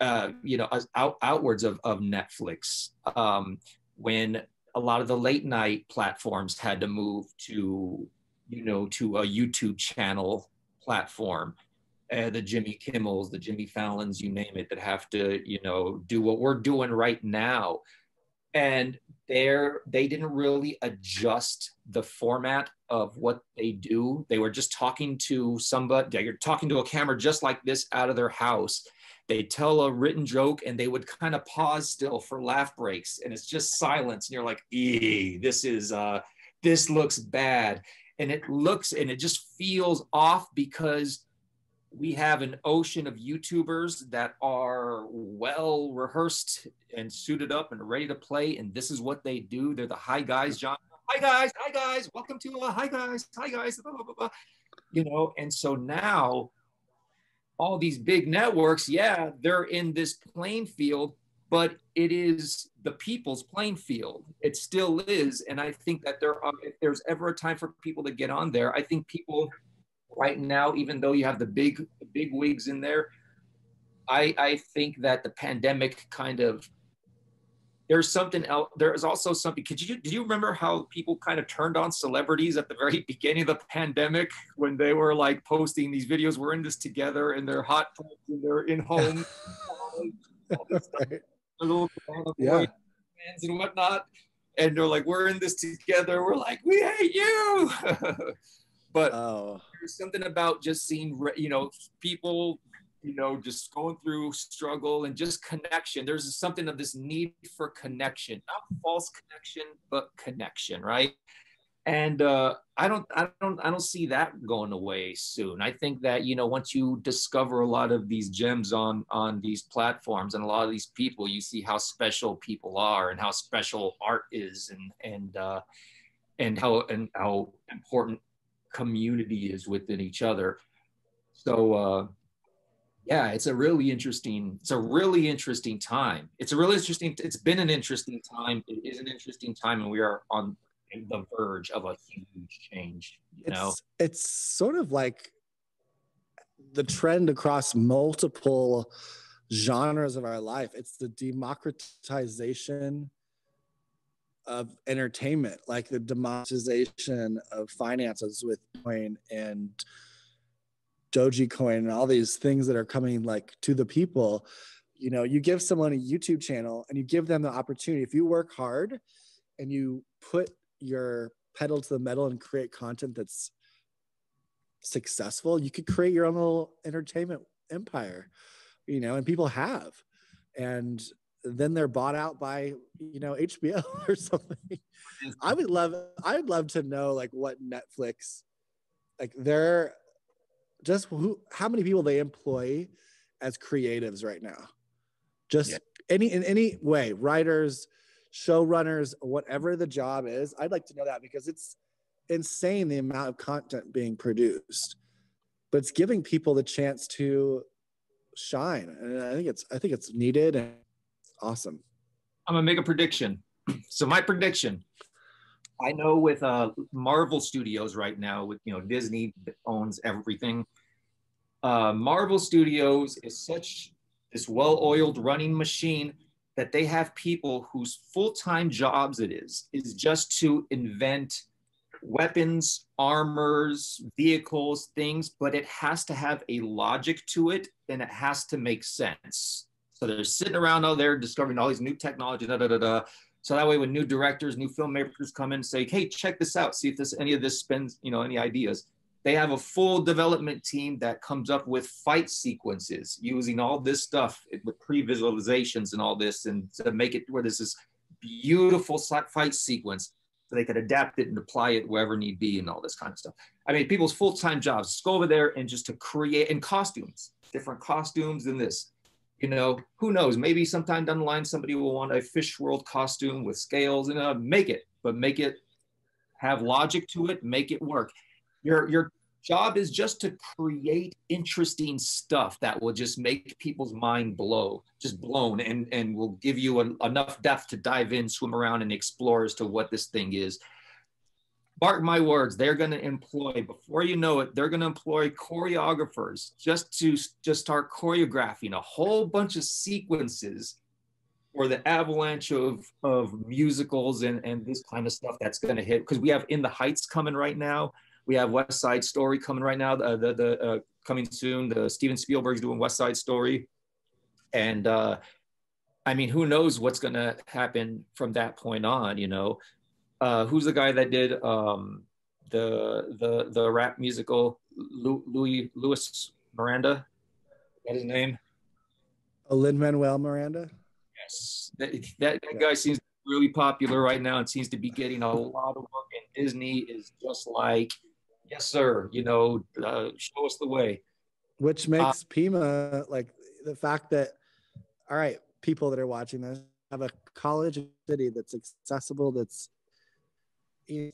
uh, you know, out, outwards of, of Netflix, um, when a lot of the late night platforms had to move to, you know, to a YouTube channel platform. Uh, the Jimmy Kimmels, the Jimmy Fallons, you name it, that have to, you know, do what we're doing right now. And they're, they didn't really adjust the format of what they do. They were just talking to somebody, they're talking to a camera just like this out of their house. They tell a written joke and they would kind of pause still for laugh breaks, and it's just silence. And you're like, ee, this is, uh, this looks bad. And it looks, and it just feels off because we have an ocean of YouTubers that are well rehearsed and suited up and ready to play, and this is what they do. They're the hi guys, John. Hi guys, hi guys, welcome to uh, hi guys, hi guys, blah, blah, blah, blah. You know, and so now all these big networks, yeah, they're in this playing field, but it is the people's playing field. It still is, and I think that there are, if there's ever a time for people to get on there, I think people right now, even though you have the big big wigs in there, I, I think that the pandemic kind of, there's something else. There is also something, could you, do you remember how people kind of turned on celebrities at the very beginning of the pandemic when they were like posting these videos, we're in this together, and they're hot, and they're in home, all this stuff, right. Little yeah. fans and whatnot. And they're like, we're in this together. We're like, we hate you. But oh. There's something about just seeing, you know, people, you know, just going through struggle and just connection. There's something of this need for connection, not false connection, but connection, right? And uh, I don't, I don't, I don't see that going away soon. I think that, you know, once you discover a lot of these gems on on these platforms and a lot of these people, you see how special people are and how special art is, and and uh, and how and how important community is within each other. So uh yeah, it's a really interesting it's a really interesting time. It's a really interesting it's been an interesting time. It is an interesting time, and we are on the verge of a huge change. You it's, know it's sort of like the trend across multiple genres of our life. It's the democratization of entertainment, like the democratization of finances with Bitcoin and Dogecoin and all these things that are coming like to the people. You know, you give someone a YouTube channel and you give them the opportunity. If you work hard and you put your pedal to the metal and create content that's successful, you could create your own little entertainment empire, you know, and people have. And then they're bought out by, you know, H B O or something. I would love, I'd love to know like what Netflix, like they're just who, how many people they employ as creatives right now. Just yeah. any, in any way, writers, showrunners, whatever the job is. I'd like to know that because it's insane the amount of content being produced, but it's giving people the chance to shine. And I think it's, I think it's needed. And awesome. I'm gonna make a prediction. So my prediction, I know with uh, Marvel Studios right now, with you know Disney owns everything. Uh, Marvel Studios is such this well-oiled running machine that they have people whose full-time jobs it is is just to invent weapons, armors, vehicles, things, but it has to have a logic to it and it has to make sense. So they're sitting around out there discovering all these new technology, da, da, da, da. So that way when new directors, new filmmakers come in and say, hey, check this out, see if this, any of this spins, you know, any ideas. They have a full development team that comes up with fight sequences using all this stuff with pre-visualizations and all this, and to make it where this is beautiful fight sequence so they could adapt it and apply it wherever need be and all this kind of stuff. I mean, people's full-time jobs, just go over there and just to create, and costumes, different costumes than this. You know, who knows, maybe sometime down the line, somebody will want a fish world costume with scales and uh, make it, but make it have logic to it, make it work. Your, your job is just to create interesting stuff that will just make people's mind blow, just blown, and, and will give you a, enough depth to dive in, swim around, and explore as to what this thing is. Mark my words, they're going to employ, before you know it, they're going to employ choreographers just to just start choreographing a whole bunch of sequences for the avalanche of, of musicals and, and this kind of stuff that's going to hit. Because we have In the Heights coming right now. We have West Side Story coming right now, uh, the, the, uh, coming soon. The Steven Spielberg's doing West Side Story. And uh, I mean, who knows what's going to happen from that point on, you know. Uh, who's the guy that did um, the, the the rap musical, Lu Louis, Louis Miranda? Is that his name? Oh, Lin-Manuel Miranda? Yes. That, that, that guy seems really popular right now and seems to be getting a lot of work. And Disney is just like, yes, sir, you know, uh, show us the way. Which makes uh, Pima, like, the fact that, all right, people that are watching this have a college city that's accessible, that's, you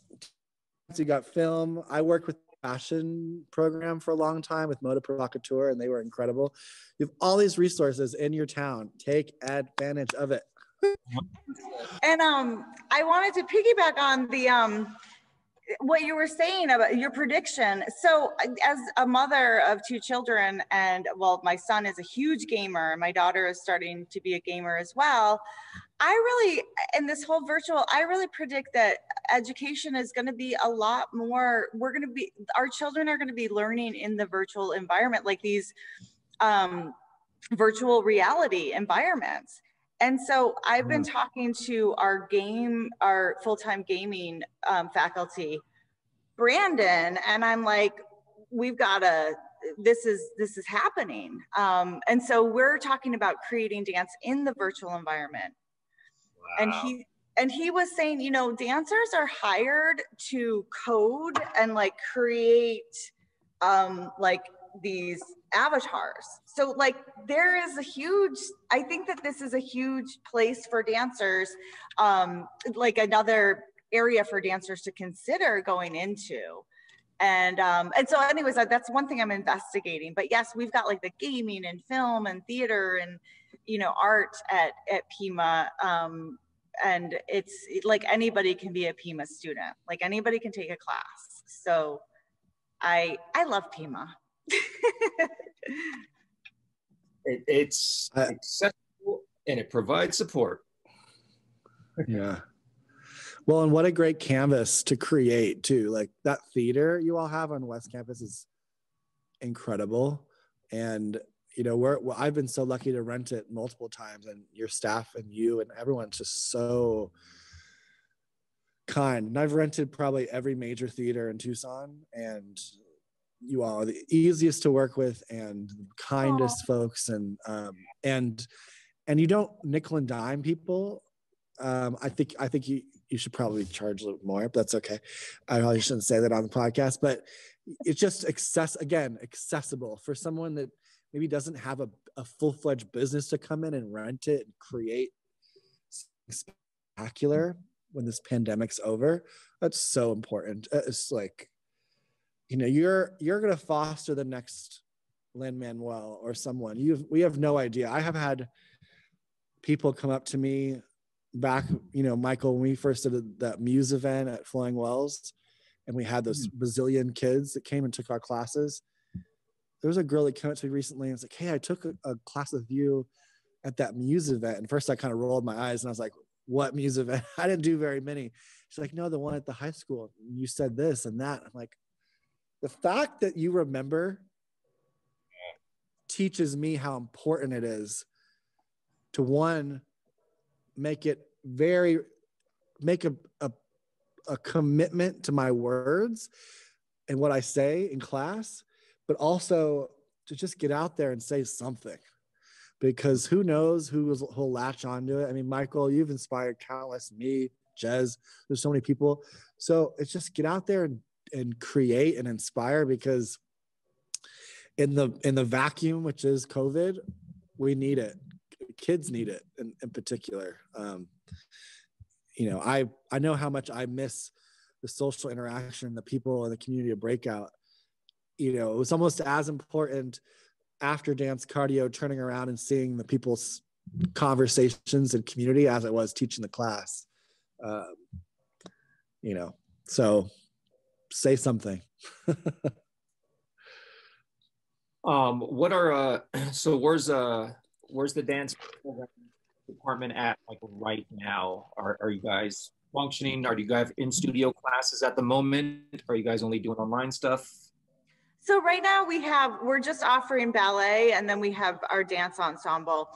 got film. I worked with the fashion program for a long time with Moda Provocateur, and they were incredible. You have all these resources in your town. Take advantage of it. And um, I wanted to piggyback on the um, what you were saying about your prediction. So as a mother of two children, and well, my son is a huge gamer. My daughter is starting to be a gamer as well. I really, in this whole virtual, I really predict that education is going to be a lot more, we're going to be, our children are going to be learning in the virtual environment, like these um, virtual reality environments. And so I've been talking to our game, our full-time gaming um, faculty, Brandon, and I'm like, we've got to, this is, this is happening. Um, and so we're talking about creating dance in the virtual environment. Wow. And he and he was saying, you know, dancers are hired to code and like create um, like these avatars. So like there is a huge, I think that this is a huge place for dancers, um, like another area for dancers to consider going into. And um, and so anyways, that's one thing I'm investigating. But yes, we've got like the gaming and film and theater and, you know, art at, at Pima. Um, and it's like anybody can be a Pima student, like anybody can take a class. So I, I love Pima. it, it's accessible and it provides support. Yeah. Well, and what a great canvas to create too. Like that theater you all have on West Campus is incredible. And you know, we're, well, I've been so lucky to rent it multiple times, and your staff and you and everyone's just so kind. And I've rented probably every major theater in Tucson, and you all are the easiest to work with and kindest Aww. folks. And, um, and, and you don't nickel and dime people. Um, I think, I think you, you should probably charge a little more, but that's okay. I probably shouldn't say that on the podcast, but it's just access again, accessible for someone that maybe doesn't have a, a full-fledged business to come in and rent it and create spectacular when this pandemic's over. That's so important. It's like, you know, you're you're going to foster the next Lin-Manuel or someone. You've, we have no idea. I have had people come up to me back, you know, Michael, when we first did that Muse event at Flying Wells, and we had those bazillion kids that came and took our classes. There was a girl that came up to me recently and was like, hey, I took a, a class with you at that Muse event. And first I kind of rolled my eyes and I was like, what Muse event? I didn't do very many. She's like, no, the one at the high school. You said this and that. I'm like, the fact that you remember teaches me how important it is to, one, make it very make a, a, a commitment to my words and what I say in class, but also to just get out there and say something, because who knows who will who'll latch onto it. I mean, Michael, you've inspired countless, me, Jez, there's so many people. So it's just get out there and, and create and inspire, because in the, in the vacuum, which is COVID, we need it. Kids need it in, in particular. Um, you know, I, I know how much I miss the social interaction, the people in the community of Breakout. You know, it was almost as important after dance cardio, turning around and seeing the people's conversations and community as it was teaching the class. Um, you know, so say something. um, what are, uh, so where's, uh, where's the dance department at like right now? Are, are you guys functioning? Are you guys in studio classes at the moment? Are you guys only doing online stuff? So right now we have, we're just offering ballet, and then we have our dance ensemble.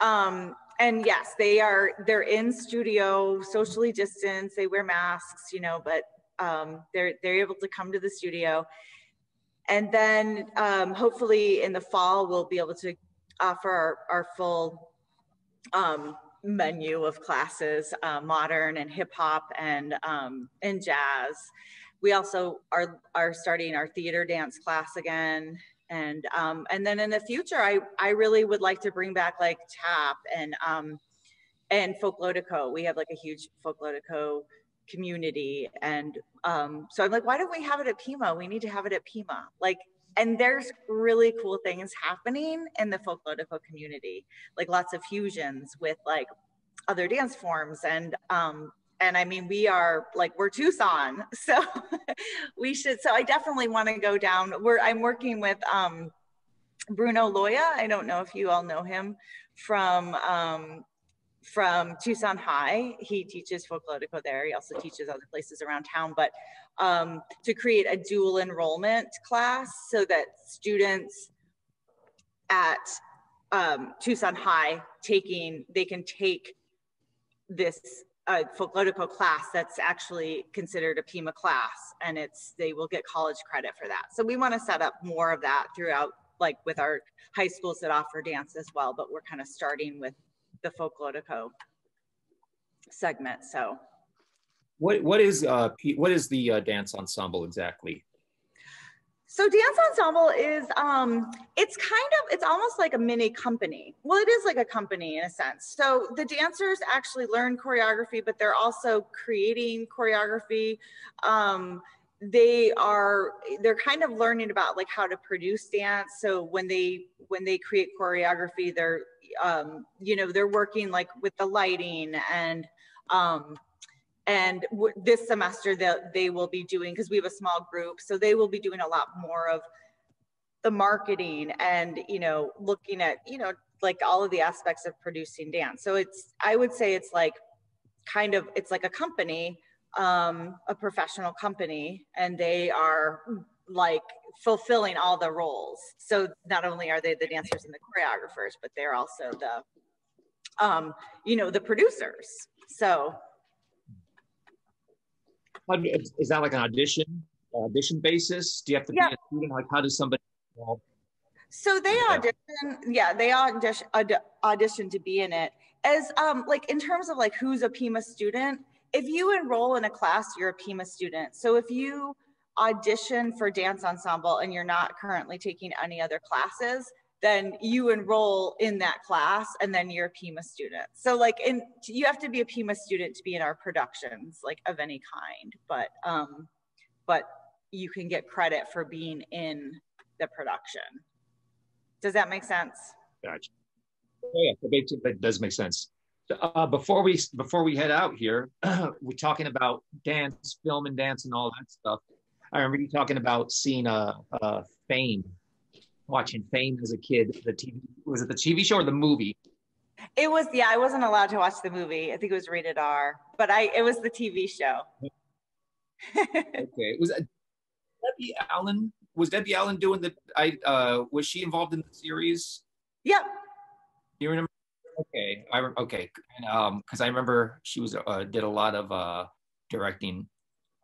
Um, and yes, they are, they're in studio, socially distanced, they wear masks, you know, but um, they're, they're able to come to the studio. And then um, hopefully in the fall, we'll be able to offer our, our full um, menu of classes, uh, modern and hip hop and, um, and jazz. We also are, are starting our theater dance class again. And, um, and then in the future, I, I really would like to bring back like tap and, um, and folklorico. We have like a huge folklorico community. And um, so I'm like, why don't we have it at Pima? We need to have it at Pima. Like, and there's really cool things happening in the folklorico community, like lots of fusions with like other dance forms. And, um, And I mean, we are like, we're Tucson, so we should, so I definitely want to go down. We're, I'm working with um, Bruno Loya. I don't know if you all know him from, um, from Tucson High. He teaches folklorico there. He also teaches other places around town, but um, to create a dual enrollment class so that students at um, Tucson High taking, they can take this a folklorico class that's actually considered a Pima class, and it's, they will get college credit for that. So we want to set up more of that throughout, like with our high schools that offer dance as well, but we're kind of starting with the folklorico segment. So what what is uh what is the uh, dance ensemble exactly? So dance ensemble is, um, it's kind of, it's almost like a mini company. Well, it is like a company in a sense. So the dancers actually learn choreography, but they're also creating choreography. Um, they are, they're kind of learning about like how to produce dance. So when they, when they create choreography, they're, um, you know, they're working like with the lighting and, um, And w this semester that they, they will be doing, because we have a small group, so they will be doing a lot more of the marketing and, you know, looking at, you know, like all of the aspects of producing dance. So it's, I would say it's like kind of, it's like a company, um, a professional company, and they are like fulfilling all the roles. So not only are they the dancers and the choreographers, but they're also the, um, you know, the producers. So. Is that like an audition, audition basis? Do you have to yeah. be a student? Like, how does somebody involve? So they audition, yeah, they audition, audition to be in it. As um, like in terms of like who's a Pima student, if you enroll in a class, you're a Pima student. So if you audition for dance ensemble and you're not currently taking any other classes, then you enroll in that class and then you're a Pima student. So like in, you have to be a Pima student to be in our productions, like of any kind, but, um, but you can get credit for being in the production. Does that make sense? Gotcha. Yeah, that does make sense. Uh, before we, before we head out here, we're talking about dance, film and dance and all that stuff. I remember you talking about seeing a, a Fame. Watching Fame as a kid, the T V, was it the T V show or the movie? It was, yeah, I wasn't allowed to watch the movie. I think it was rated R, but I, it was the T V show. Okay, was that Debbie Allen, was Debbie Allen doing the, I, uh, was she involved in the series? Yep. You remember? Okay, I okay, because um, I remember she was uh, did a lot of uh, directing,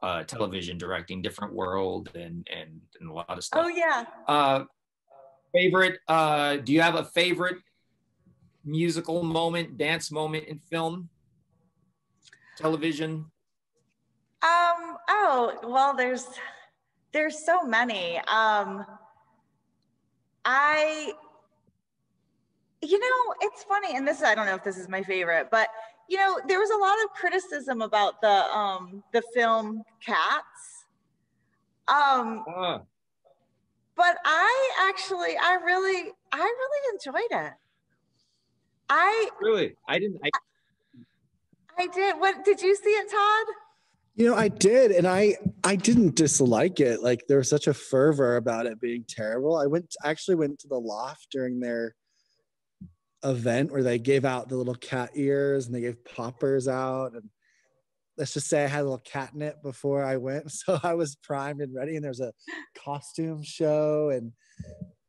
uh, television directing, Different World, and and and a lot of stuff. Oh yeah. Uh, favorite? Uh, do you have a favorite musical moment, dance moment in film, television? Um. Oh well, there's there's so many. Um. I. You know, it's funny, and this, I don't know if this is my favorite, but, you know, there was a lot of criticism about the um, the film Cats. Um, uh. But I actually, I really, I really enjoyed it. I Really? I didn't. I, I did. What, did you see it, Todd? You know, I did, and I I didn't dislike it. Like, there was such a fervor about it being terrible. I went, actually went to the Loft during their event where they gave out the little cat ears and they gave poppers out, and let's just say I had a little catnip before I went, so I was primed and ready. And there's a costume show, and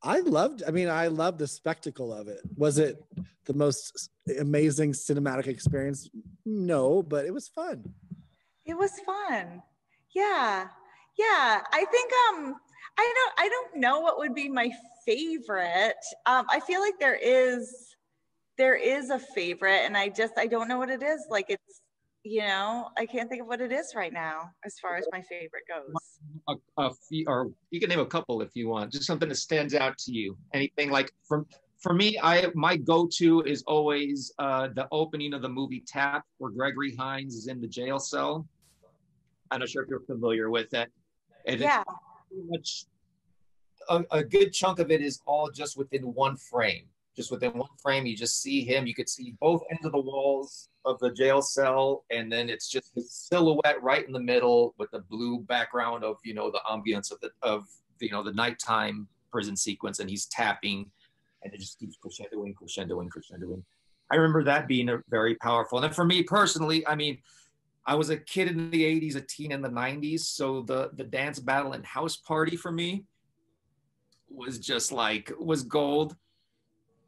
I loved I mean I loved the spectacle of it. Was it the most amazing cinematic experience? No, but it was fun. It was fun. Yeah, yeah. I think um I don't I don't know what would be my favorite. um I feel like there is There is a favorite, and I just, I don't know what it is. Like, it's, you know, I can't think of what it is right now as far as my favorite goes. A, a few, or you can name a couple if you want, just something that stands out to you. Anything like, for, for me, I my go-to is always uh, the opening of the movie Tap, where Gregory Hines is in the jail cell. I'm not sure if you're familiar with that. And yeah. It's pretty much, a, a good chunk of it is all just within one frame. Just within one frame, you just see him. You could see both ends of the walls of the jail cell, and then it's just his silhouette right in the middle with the blue background of, you know, the ambience of the of you know the nighttime prison sequence, and he's tapping, and it just keeps crescendoing, crescendoing, crescendoing. I remember that being a very powerful. And then for me personally, I mean, I was a kid in the eighties, a teen in the nineties, so the the dance battle and House Party for me was just like was gold.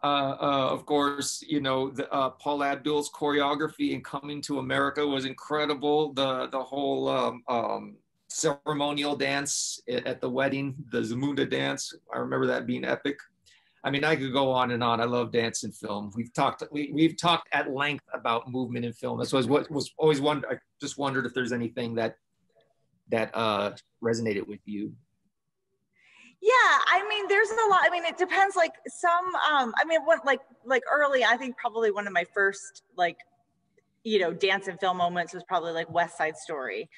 Uh, uh, of course, you know, the, uh, Paul Abdul's choreography in Coming to America was incredible. The the whole um, um, ceremonial dance at the wedding, the Zamunda dance, I remember that being epic. I mean, I could go on and on. I love dance and film. We've talked we, we've talked at length about movement in film. That's what was always wonder. I just wondered if there's anything that that uh, resonated with you. Yeah, I mean, there's a lot. I mean, it depends. Like some, um, I mean, what, like like early, I think probably one of my first like, you know, dance and film moments was probably like West Side Story,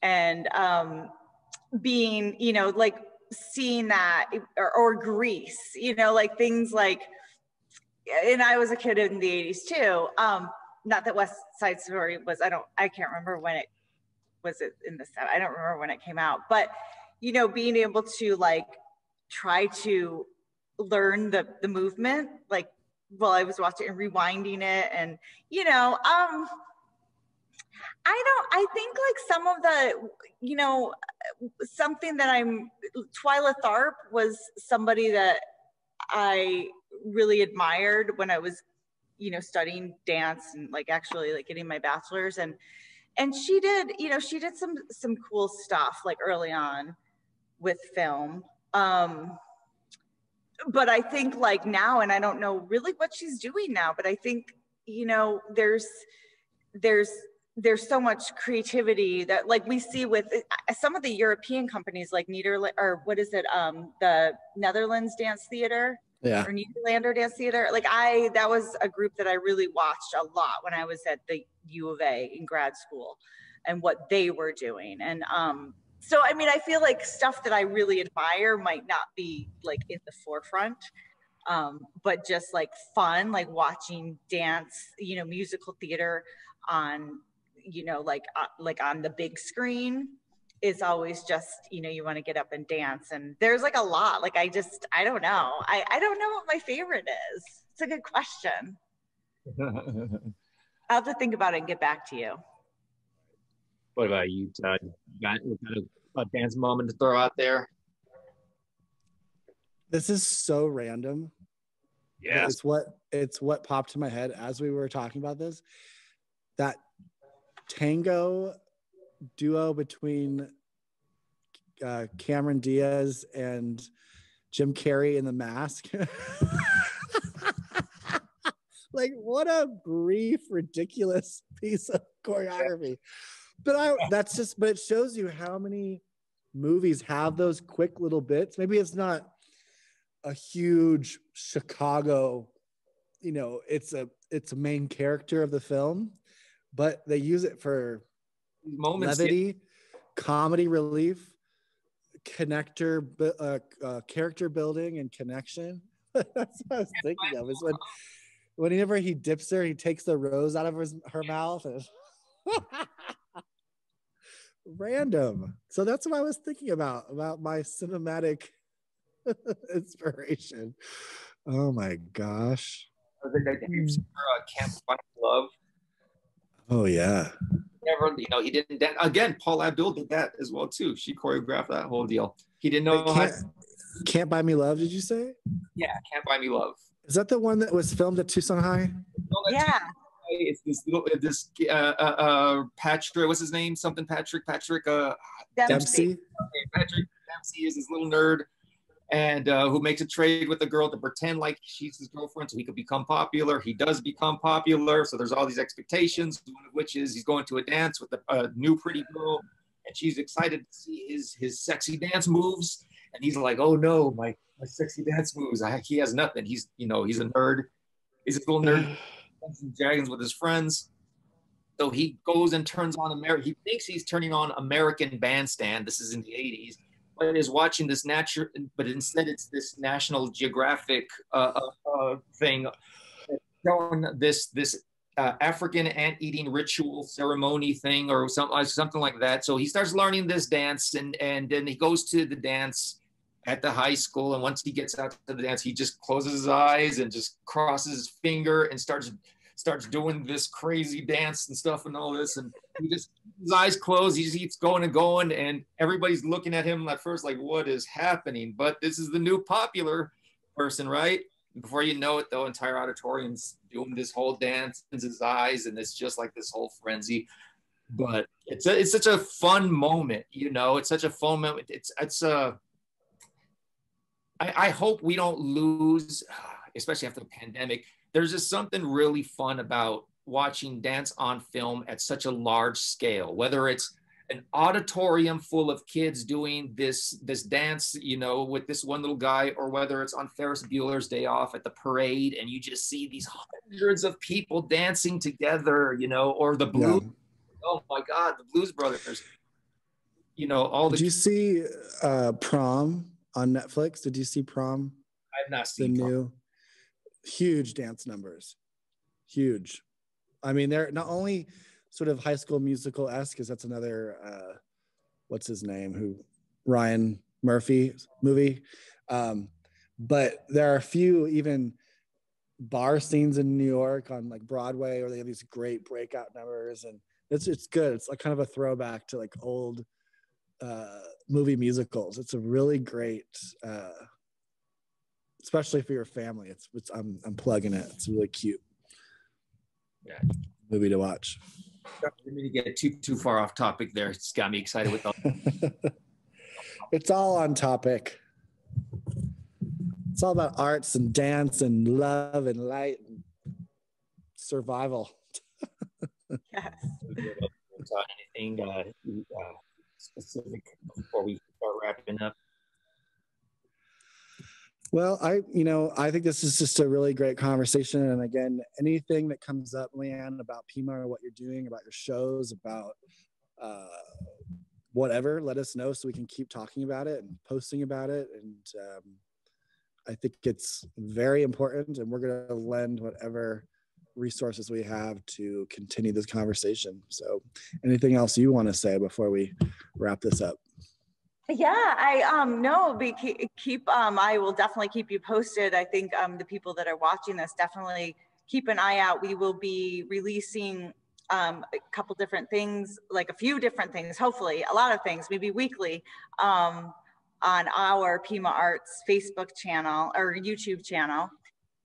and um, being, you know, like seeing that, or, or Grease, you know, like things like, and I was a kid in the eighties too. Um, not that West Side Story was, I don't, I can't remember when it was it in the set. I don't remember when it came out, but. You know, being able to like try to learn the the movement, like while I was watching and rewinding it, and you know, um, I don't. I think like some of the, you know, something that I'm. Twyla Tharp was somebody that I really admired when I was, you know, studying dance and like actually like getting my bachelor's, and and she did, you know, she did some some cool stuff like early on. With film, um, but I think like now, and I don't know really what she's doing now, but I think, you know, there's there's there's so much creativity that like we see with some of the European companies like Netherlands, or what is it, um, the Netherlands Dance Theater, yeah, or Netherlander Dance Theater. Like I, that was a group that I really watched a lot when I was at the U of A in grad school, and what they were doing, and um. So, I mean, I feel like stuff that I really admire might not be like in the forefront, um, but just like fun, like watching dance, you know, musical theater on, you know, like, uh, like on the big screen is always just, you know, you want to get up and dance. And there's like a lot, like, I just, I don't know. I, I don't know what my favorite is. It's a good question. I'll have to think about it and get back to you. What about you, Todd? You got, you got a, a dance moment to throw out there? This is so random, Yes. It's what, it's what popped to my head as we were talking about this, that tango duo between uh, Cameron Diaz and Jim Carrey in The Mask. Like, what a brief, ridiculous piece of choreography. But I, that's just, but it shows you how many movies have those quick little bits. Maybe it's not a huge Chicago, you know, it's a, it's a main character of the film, but they use it for moments, levity, yeah. comedy relief, connector, uh, uh, character building and connection. That's what I was thinking of, is when, whenever he dips her, he takes the rose out of his, her mouth. And random. So that's what I was thinking about, about my cinematic inspiration. Oh my gosh. Can't Find Love. Oh yeah. Never, you know, he didn't, that, again, Paul Abdul did that as well too. She choreographed that whole deal. He didn't know. Can't, how to, Can't Buy Me Love, did you say? Yeah, Can't Buy Me Love. Is that the one that was filmed at Tucson High? Yeah. It's this little, this uh, uh, Patrick, what's his name? Something Patrick, Patrick uh, Dempsey. Dempsey. Patrick Dempsey is this little nerd, and uh, who makes a trade with a girl to pretend like she's his girlfriend so he could become popular. He does become popular, so there's all these expectations, one of which is he's going to a dance with a, a new pretty girl, and she's excited to see his, his sexy dance moves, and he's like, oh no, my, my sexy dance moves, I, he has nothing. He's, you know, he's a nerd. He's a little nerd. Dragons with his friends, so he goes and turns on America. He thinks he's turning on American Bandstand. This is in the eighties, but is watching this natural. But instead, it's this National Geographic uh, uh, thing showing this this uh, African ant-eating ritual ceremony thing or something something like that. So he starts learning this dance, and and then he goes to the dance at the high school, and once he gets out to the dance, he just closes his eyes and just crosses his finger and starts starts doing this crazy dance and stuff and all this, and he just, his eyes closed, he just keeps going and going, and everybody's looking at him at first like, what is happening? But this is the new popular person, right? Before you know it, the entire auditorium's doing this whole dance in his eyes, and it's just like this whole frenzy. But it's a, it's such a fun moment, you know, it's such a fun moment. It's, it's a, I, I hope we don't lose, especially after the pandemic, there's just something really fun about watching dance on film at such a large scale, whether it's an auditorium full of kids doing this, this dance, you know, with this one little guy, or whether it's on Ferris Bueller's Day Off at the parade and you just see these hundreds of people dancing together, you know, or the Blues, yeah. Oh my God, the Blues Brothers, you know, all the- Did you see uh, Prom on Netflix? Did you see Prom? I've not seen the Prom. New huge dance numbers, huge. I mean, they're not only sort of High School Musical-esque, because that's another uh, what's his name, who Ryan Murphy movie, um, but there are a few even bar scenes in New York on like Broadway, where they have these great breakout numbers, and it's it's good. It's like kind of a throwback to like old uh, movie musicals. It's a really great. Uh, Especially for your family, it's, it's I'm I'm plugging it. It's really cute. Yeah, movie to watch. Don't need to get too too far off topic there. It's got me excited with all. It's all on topic. It's all about arts and dance and love and light and survival. Yes. Anything uh, specific before we start wrapping up? Well, I, you know, I think this is just a really great conversation. And again, anything that comes up, LeighAnn, about Pima or what you're doing, about your shows, about uh, whatever, let us know so we can keep talking about it and posting about it. And um, I think it's very important, and we're going to lend whatever resources we have to continue this conversation. So anything else you want to say before we wrap this up? Yeah, I um no, be, keep um I will definitely keep you posted. I think um the people that are watching this, definitely keep an eye out. We will be releasing um a couple different things, like a few different things, hopefully a lot of things, maybe weekly, um on our Pima Arts Facebook channel or YouTube channel.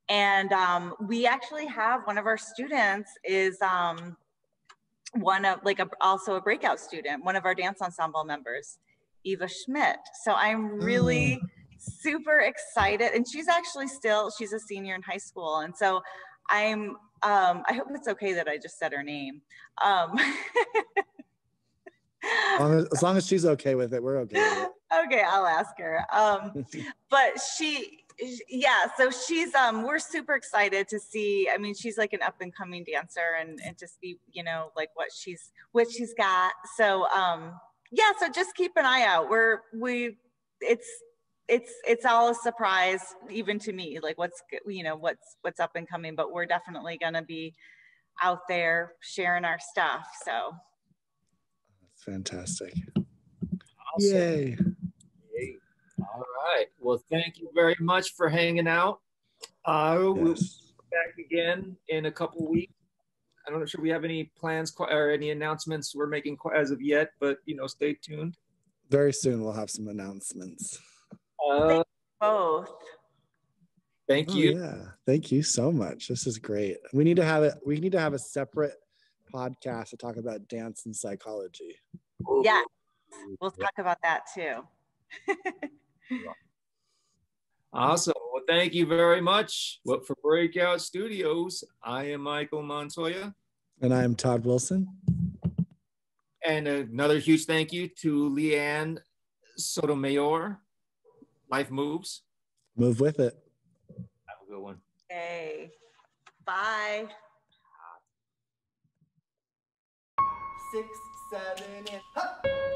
And um, we actually have one of our students is um, one of like a, also a breakout student, one of our dance ensemble members, Eva Schmidt. So I'm really mm. super excited. And she's actually still, she's a senior in high school. And so I'm, um, I hope it's okay that I just said her name. Um, as long as she's okay with it, we're okay with it. Okay, I'll ask her. Um, but she, yeah, so she's, um, we're super excited to see, I mean, she's like an up and coming dancer and, and to see, you know, like what she's, what she's got. So, um, yeah, so just keep an eye out. We're, we, it's, it's, it's all a surprise even to me, like what's, you know, what's, what's up and coming, but we're definitely going to be out there sharing our stuff. So. That's fantastic. Awesome. Yay. All right. Well, thank you very much for hanging out. Uh, yes. We'll be back again in a couple of weeks. I don't know if we have any plans or any announcements we're making as of yet, but you know, stay tuned. Very soon we'll have some announcements. Uh, thank you both. Thank you. Oh, yeah. Thank you so much. This is great. We need to have it. We need to have a separate podcast to talk about dance and psychology. Yeah, we'll talk about that too. Awesome. Well, thank you very much. Well, for Breakout Studios, I am Michael Montoya. And I am Todd Wilson. And another huge thank you to LeighAnn Sotomayor. Life moves. Move with it. Have a good one. Hey. Bye. Six, seven, and...